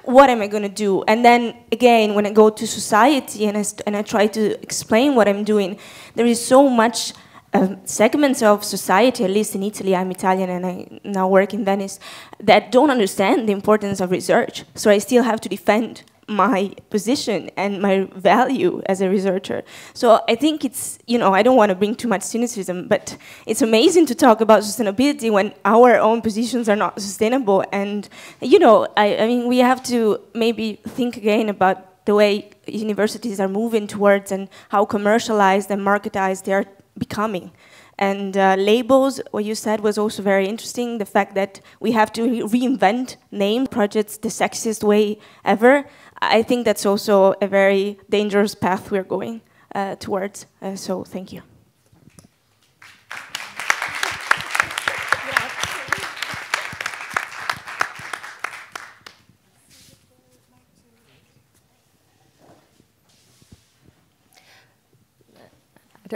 what am I going to do? And then, again, when I go to society and I, st and I try to explain what I'm doing, there is so much um, segments of society, at least in Italy, I'm Italian and I now work in Venice, that don't understand the importance of research. So I still have to defend my position and my value as a researcher. So I think it's, you know, I don't want to bring too much cynicism, but it's amazing to talk about sustainability when our own positions are not sustainable. And, you know, I, I mean, we have to maybe think again about the way universities are moving towards and how commercialized and marketized they are becoming. And uh, labels, what you said was also very interesting, the fact that we have to re reinvent name projects the sexiest way ever. I think that's also a very dangerous path we're going uh, towards. Uh, so thank you.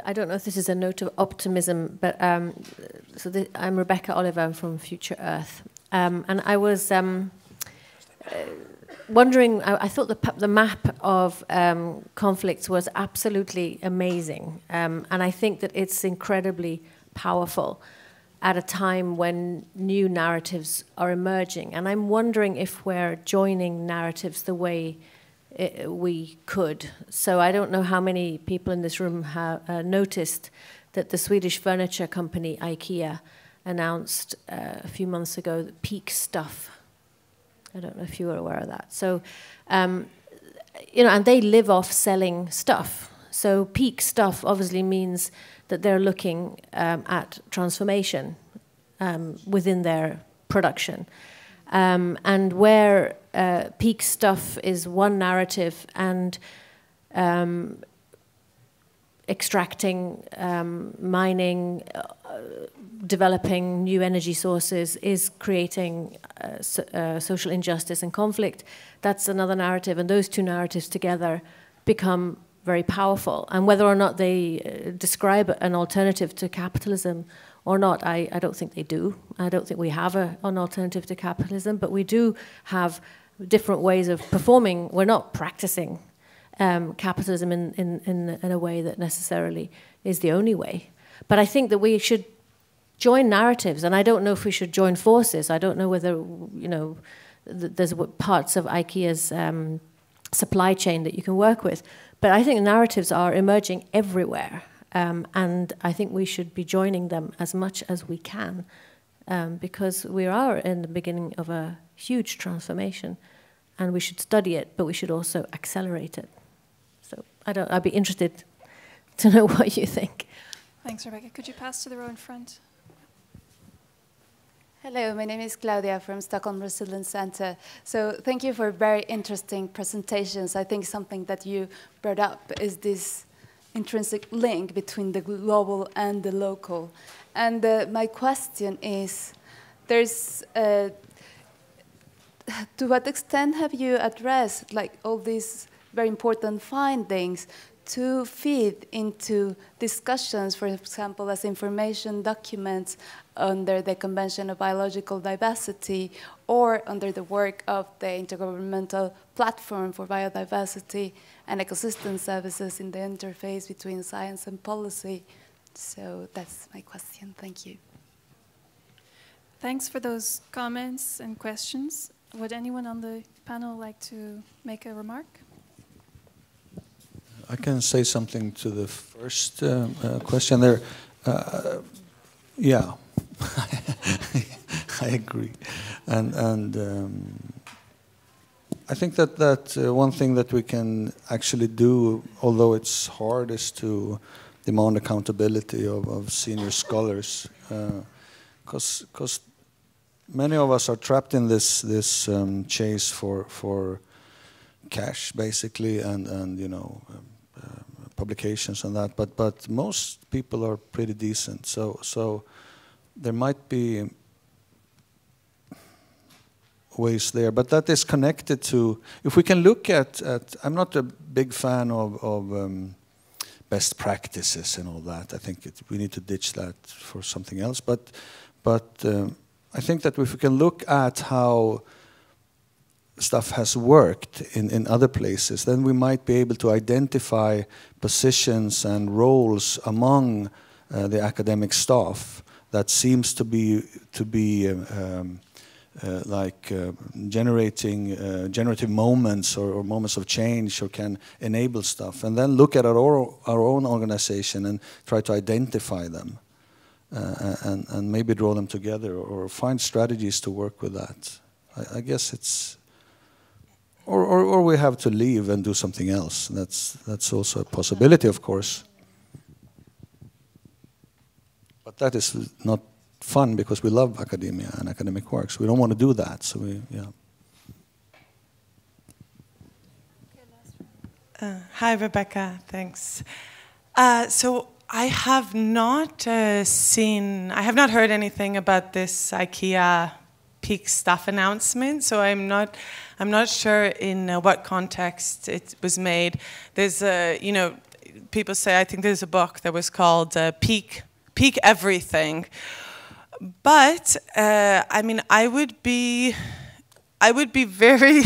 I don't know if this is a note of optimism, but um, so the, I'm Rebecca Oliver. I'm from Future Earth, um, and I was um, uh, wondering, I, I thought the, the map of um, conflicts was absolutely amazing. Um, and I think that it's incredibly powerful at a time when new narratives are emerging. And I'm wondering if we're joining narratives the way it, we could. So I don't know how many people in this room have uh, noticed that the Swedish furniture company IKEA announced uh, a few months ago the peak stuff. I don't know if you were aware of that. So, um, you know, and they live off selling stuff. So peak stuff obviously means that they're looking um, at transformation um, within their production. Um, and where uh, peak stuff is one narrative and um, extracting, um, mining, uh, developing new energy sources is creating uh, so, uh, social injustice and conflict, that's another narrative. And those two narratives together become very powerful. And whether or not they uh, describe an alternative to capitalism or not, I, I don't think they do. I don't think we have a, an alternative to capitalism, but we do have different ways of performing. We're not practicing um, capitalism in, in, in, in a way that necessarily is the only way. But I think that we should join narratives, and I don't know if we should join forces. I don't know whether, you know, there's parts of IKEA's um, supply chain that you can work with. But I think narratives are emerging everywhere, um, and I think we should be joining them as much as we can, um, because we are in the beginning of a huge transformation, and we should study it, but we should also accelerate it. So I don't, I'd be interested to know what you think. Thanks, Rebecca. Could you pass to the row in front? Hello, my name is Claudia from Stockholm Resilience Center. So thank you for very interesting presentations. I think something that you brought up is this intrinsic link between the global and the local. And uh, my question is, there's, uh, to what extent have you addressed like all these very important findings to feed into discussions, for example, as information documents under the Convention of Biological Diversity or under the work of the Intergovernmental Platform for Biodiversity and Ecosystem Services in the interface between science and policy? So that's my question. Thank you. Thanks for those comments and questions. Would anyone on the panel like to make a remark? I can say something to the first uh, uh, question there. Uh, yeah, I agree, and and um, I think that that uh, one thing that we can actually do, although it's hard, is to demand accountability of, of senior scholars, because uh, because many of us are trapped in this this um, chase for for cash basically, and and you know. Um, Uh, publications and that, but but most people are pretty decent, so so there might be ways there, but that is connected to if we can look at, at I'm not a big fan of, of um, best practices and all that. I think it, we need to ditch that for something else, but but um, I think that if we can look at how stuff has worked in, in other places, then we might be able to identify positions and roles among uh, the academic staff that seems to be to be um, uh, like uh, generating uh, generative moments or, or moments of change, or can enable stuff, and then look at our our own organization and try to identify them uh, and and maybe draw them together or find strategies to work with that. I, I guess it's. Or, or, or we have to leave and do something else. That's, that's also a possibility, of course. But that is not fun, because we love academia and academic works. We don't want to do that, so we, yeah. Uh, hi, Rebecca, thanks. Uh, so I have not uh, seen, I have not heard anything about this IKEA peak stuff announcement, so I'm not, I'm not sure in uh, what context it was made. There's a, you know, people say, I think there's a book that was called uh, Peak, Peak Everything. But, uh, I mean, I would be, I would be very,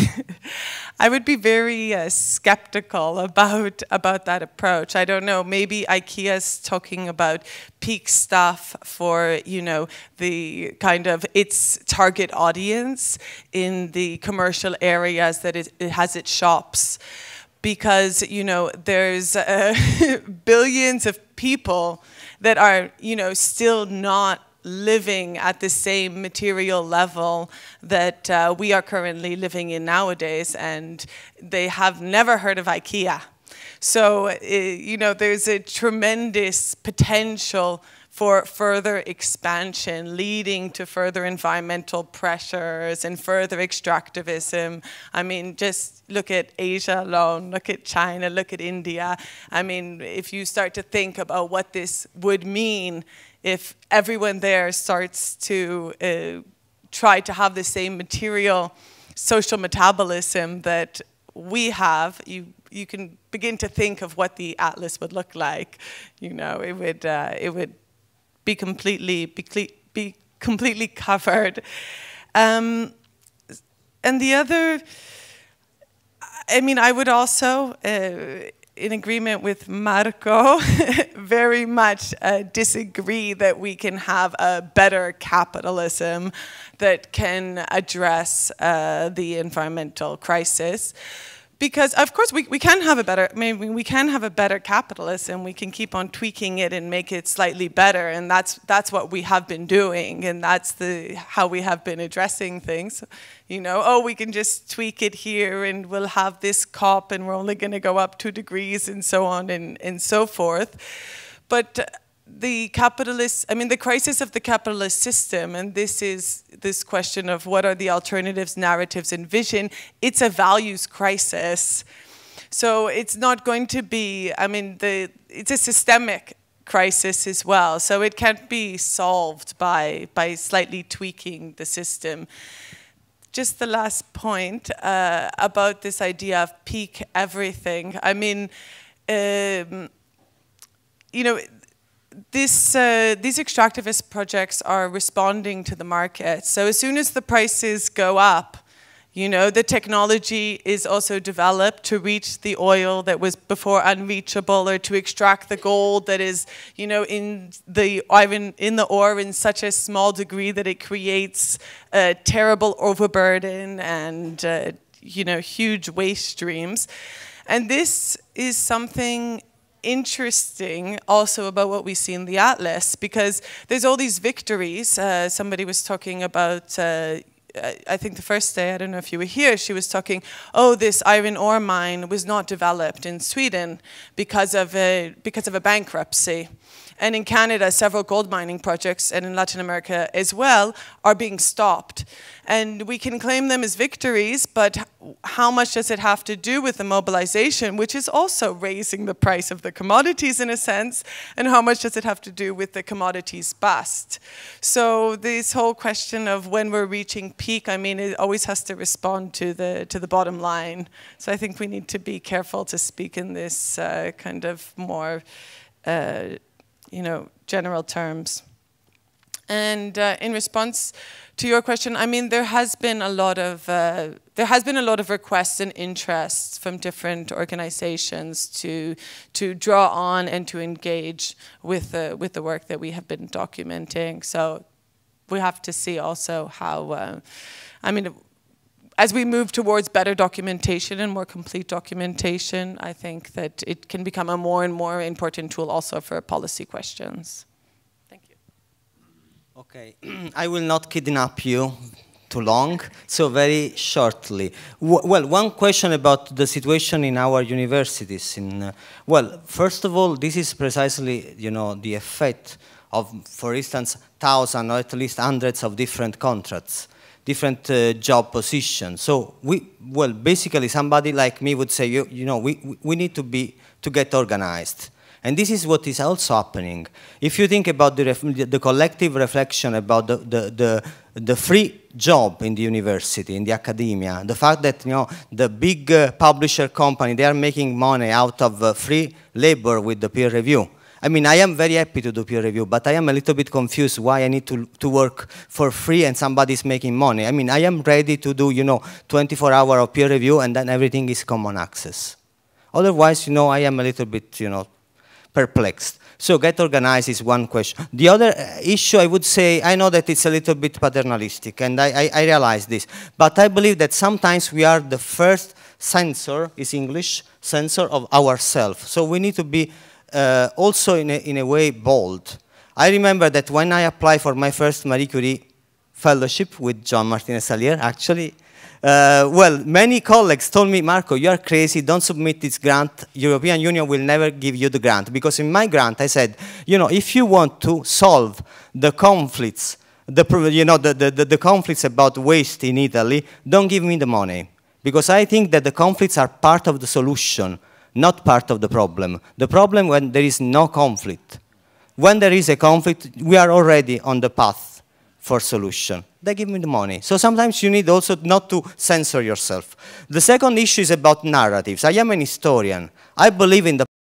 I would be very uh, skeptical about about that approach. I don't know, maybe IKEA's talking about peak stuff for, you know, the kind of its target audience in the commercial areas that it, it has its shops, because, you know, there's uh, billions of people that are, you know, still not living at the same material level that uh, we are currently living in nowadays, and they have never heard of IKEA. So, uh, you know, there's a tremendous potential for further expansion, leading to further environmental pressures and further extractivism. I mean, just look at Asia alone, look at China, look at India. I mean, if you start to think about what this would mean if everyone there starts to uh, try to have the same material social metabolism that we have, you you can begin to think of what the atlas would look like. You know, it would uh, it would be completely, be, be completely covered. Um, and the other, I mean, I would also, uh, in agreement with Marco, very much uh, disagree that we can have a better capitalism that can address uh, the environmental crisis. Because of course we, we can have a better, I mean, we can have a better capitalism. We can keep on tweaking it and make it slightly better, and that's that's what we have been doing, and that's the how we have been addressing things. You know, oh, we can just tweak it here, and we'll have this COP, and we're only going to go up two degrees, and so on, and and so forth. But the capitalist, I mean, the crisis of the capitalist system, and this is this question of what are the alternatives, narratives, and vision, it's a values crisis. So it's not going to be, I mean, the, it's a systemic crisis as well. So it can't be solved by, by slightly tweaking the system. Just the last point uh, about this idea of peak everything. I mean, um, you know, This, uh, these extractivist projects are responding to the market. So as soon as the prices go up, you know, the technology is also developed to reach the oil that was before unreachable, or to extract the gold that is, you know, in the iron, in the ore in such a small degree that it creates a terrible overburden and, uh, you know, huge waste streams. And this is something interesting also about what we see in the atlas, because there's all these victories. Uh, somebody was talking about, uh, I think the first day, I don't know if you were here, she was talking, oh, this iron ore mine was not developed in Sweden because of a, because of a bankruptcy. And in Canada, several gold mining projects, and in Latin America as well, are being stopped. And we can claim them as victories, but how much does it have to do with the mobilization, which is also raising the price of the commodities in a sense, and how much does it have to do with the commodities bust? So this whole question of when we're reaching peak, I mean, it always has to respond to the, to the bottom line. So I think we need to be careful to speak in this uh, kind of more... Uh, you know, general terms. And uh, in response to your question, I mean, there has been a lot of uh, there has been a lot of requests and interests from different organizations to to draw on and to engage with the uh, with the work that we have been documenting. So we have to see also how, uh, I mean, as we move towards better documentation and more complete documentation, I think that it can become a more and more important tool also for policy questions. Thank you. Okay, I will not kidnap you too long, so very shortly. W well, one question about the situation in our universities. In uh, well, first of all, this is precisely, you know, the effect of, for instance, thousands or at least hundreds of different contracts, different uh, job positions. So we, well, basically somebody like me would say, you, you know, we, we need to be, to get organized. And this is what is also happening. If you think about the, ref the collective reflection about the, the, the, the free job in the university, in the academia, the fact that, you know, the big uh, publisher company, they are making money out of uh, free labor with the peer review. I mean, I am very happy to do peer review, but I am a little bit confused why I need to, to work for free and somebody's making money. I mean, I am ready to do, you know, twenty-four hours of peer review and then everything is common access. Otherwise, you know, I am a little bit, you know, perplexed. So get organized is one question. The other issue I would say, I know that it's a little bit paternalistic, and I, I, I realize this, but I believe that sometimes we are the first censor, is English, censor of ourselves. So we need to be uh, also in a, in a way bold. I remember that when I applied for my first Marie Curie fellowship with Joan Martinez-Alier, actually, Uh, well, many colleagues told me, Marco, you are crazy, don't submit this grant, European Union will never give you the grant. Because in my grant I said, you know, if you want to solve the conflicts, the, you know, the, the, the conflicts about waste in Italy, don't give me the money. Because I think that the conflicts are part of the solution, not part of the problem. The problem when there is no conflict. When there is a conflict, we are already on the path for solution. They give me the money. So sometimes you need also not to censor yourself. The second issue is about narratives. I am an historian. I believe in the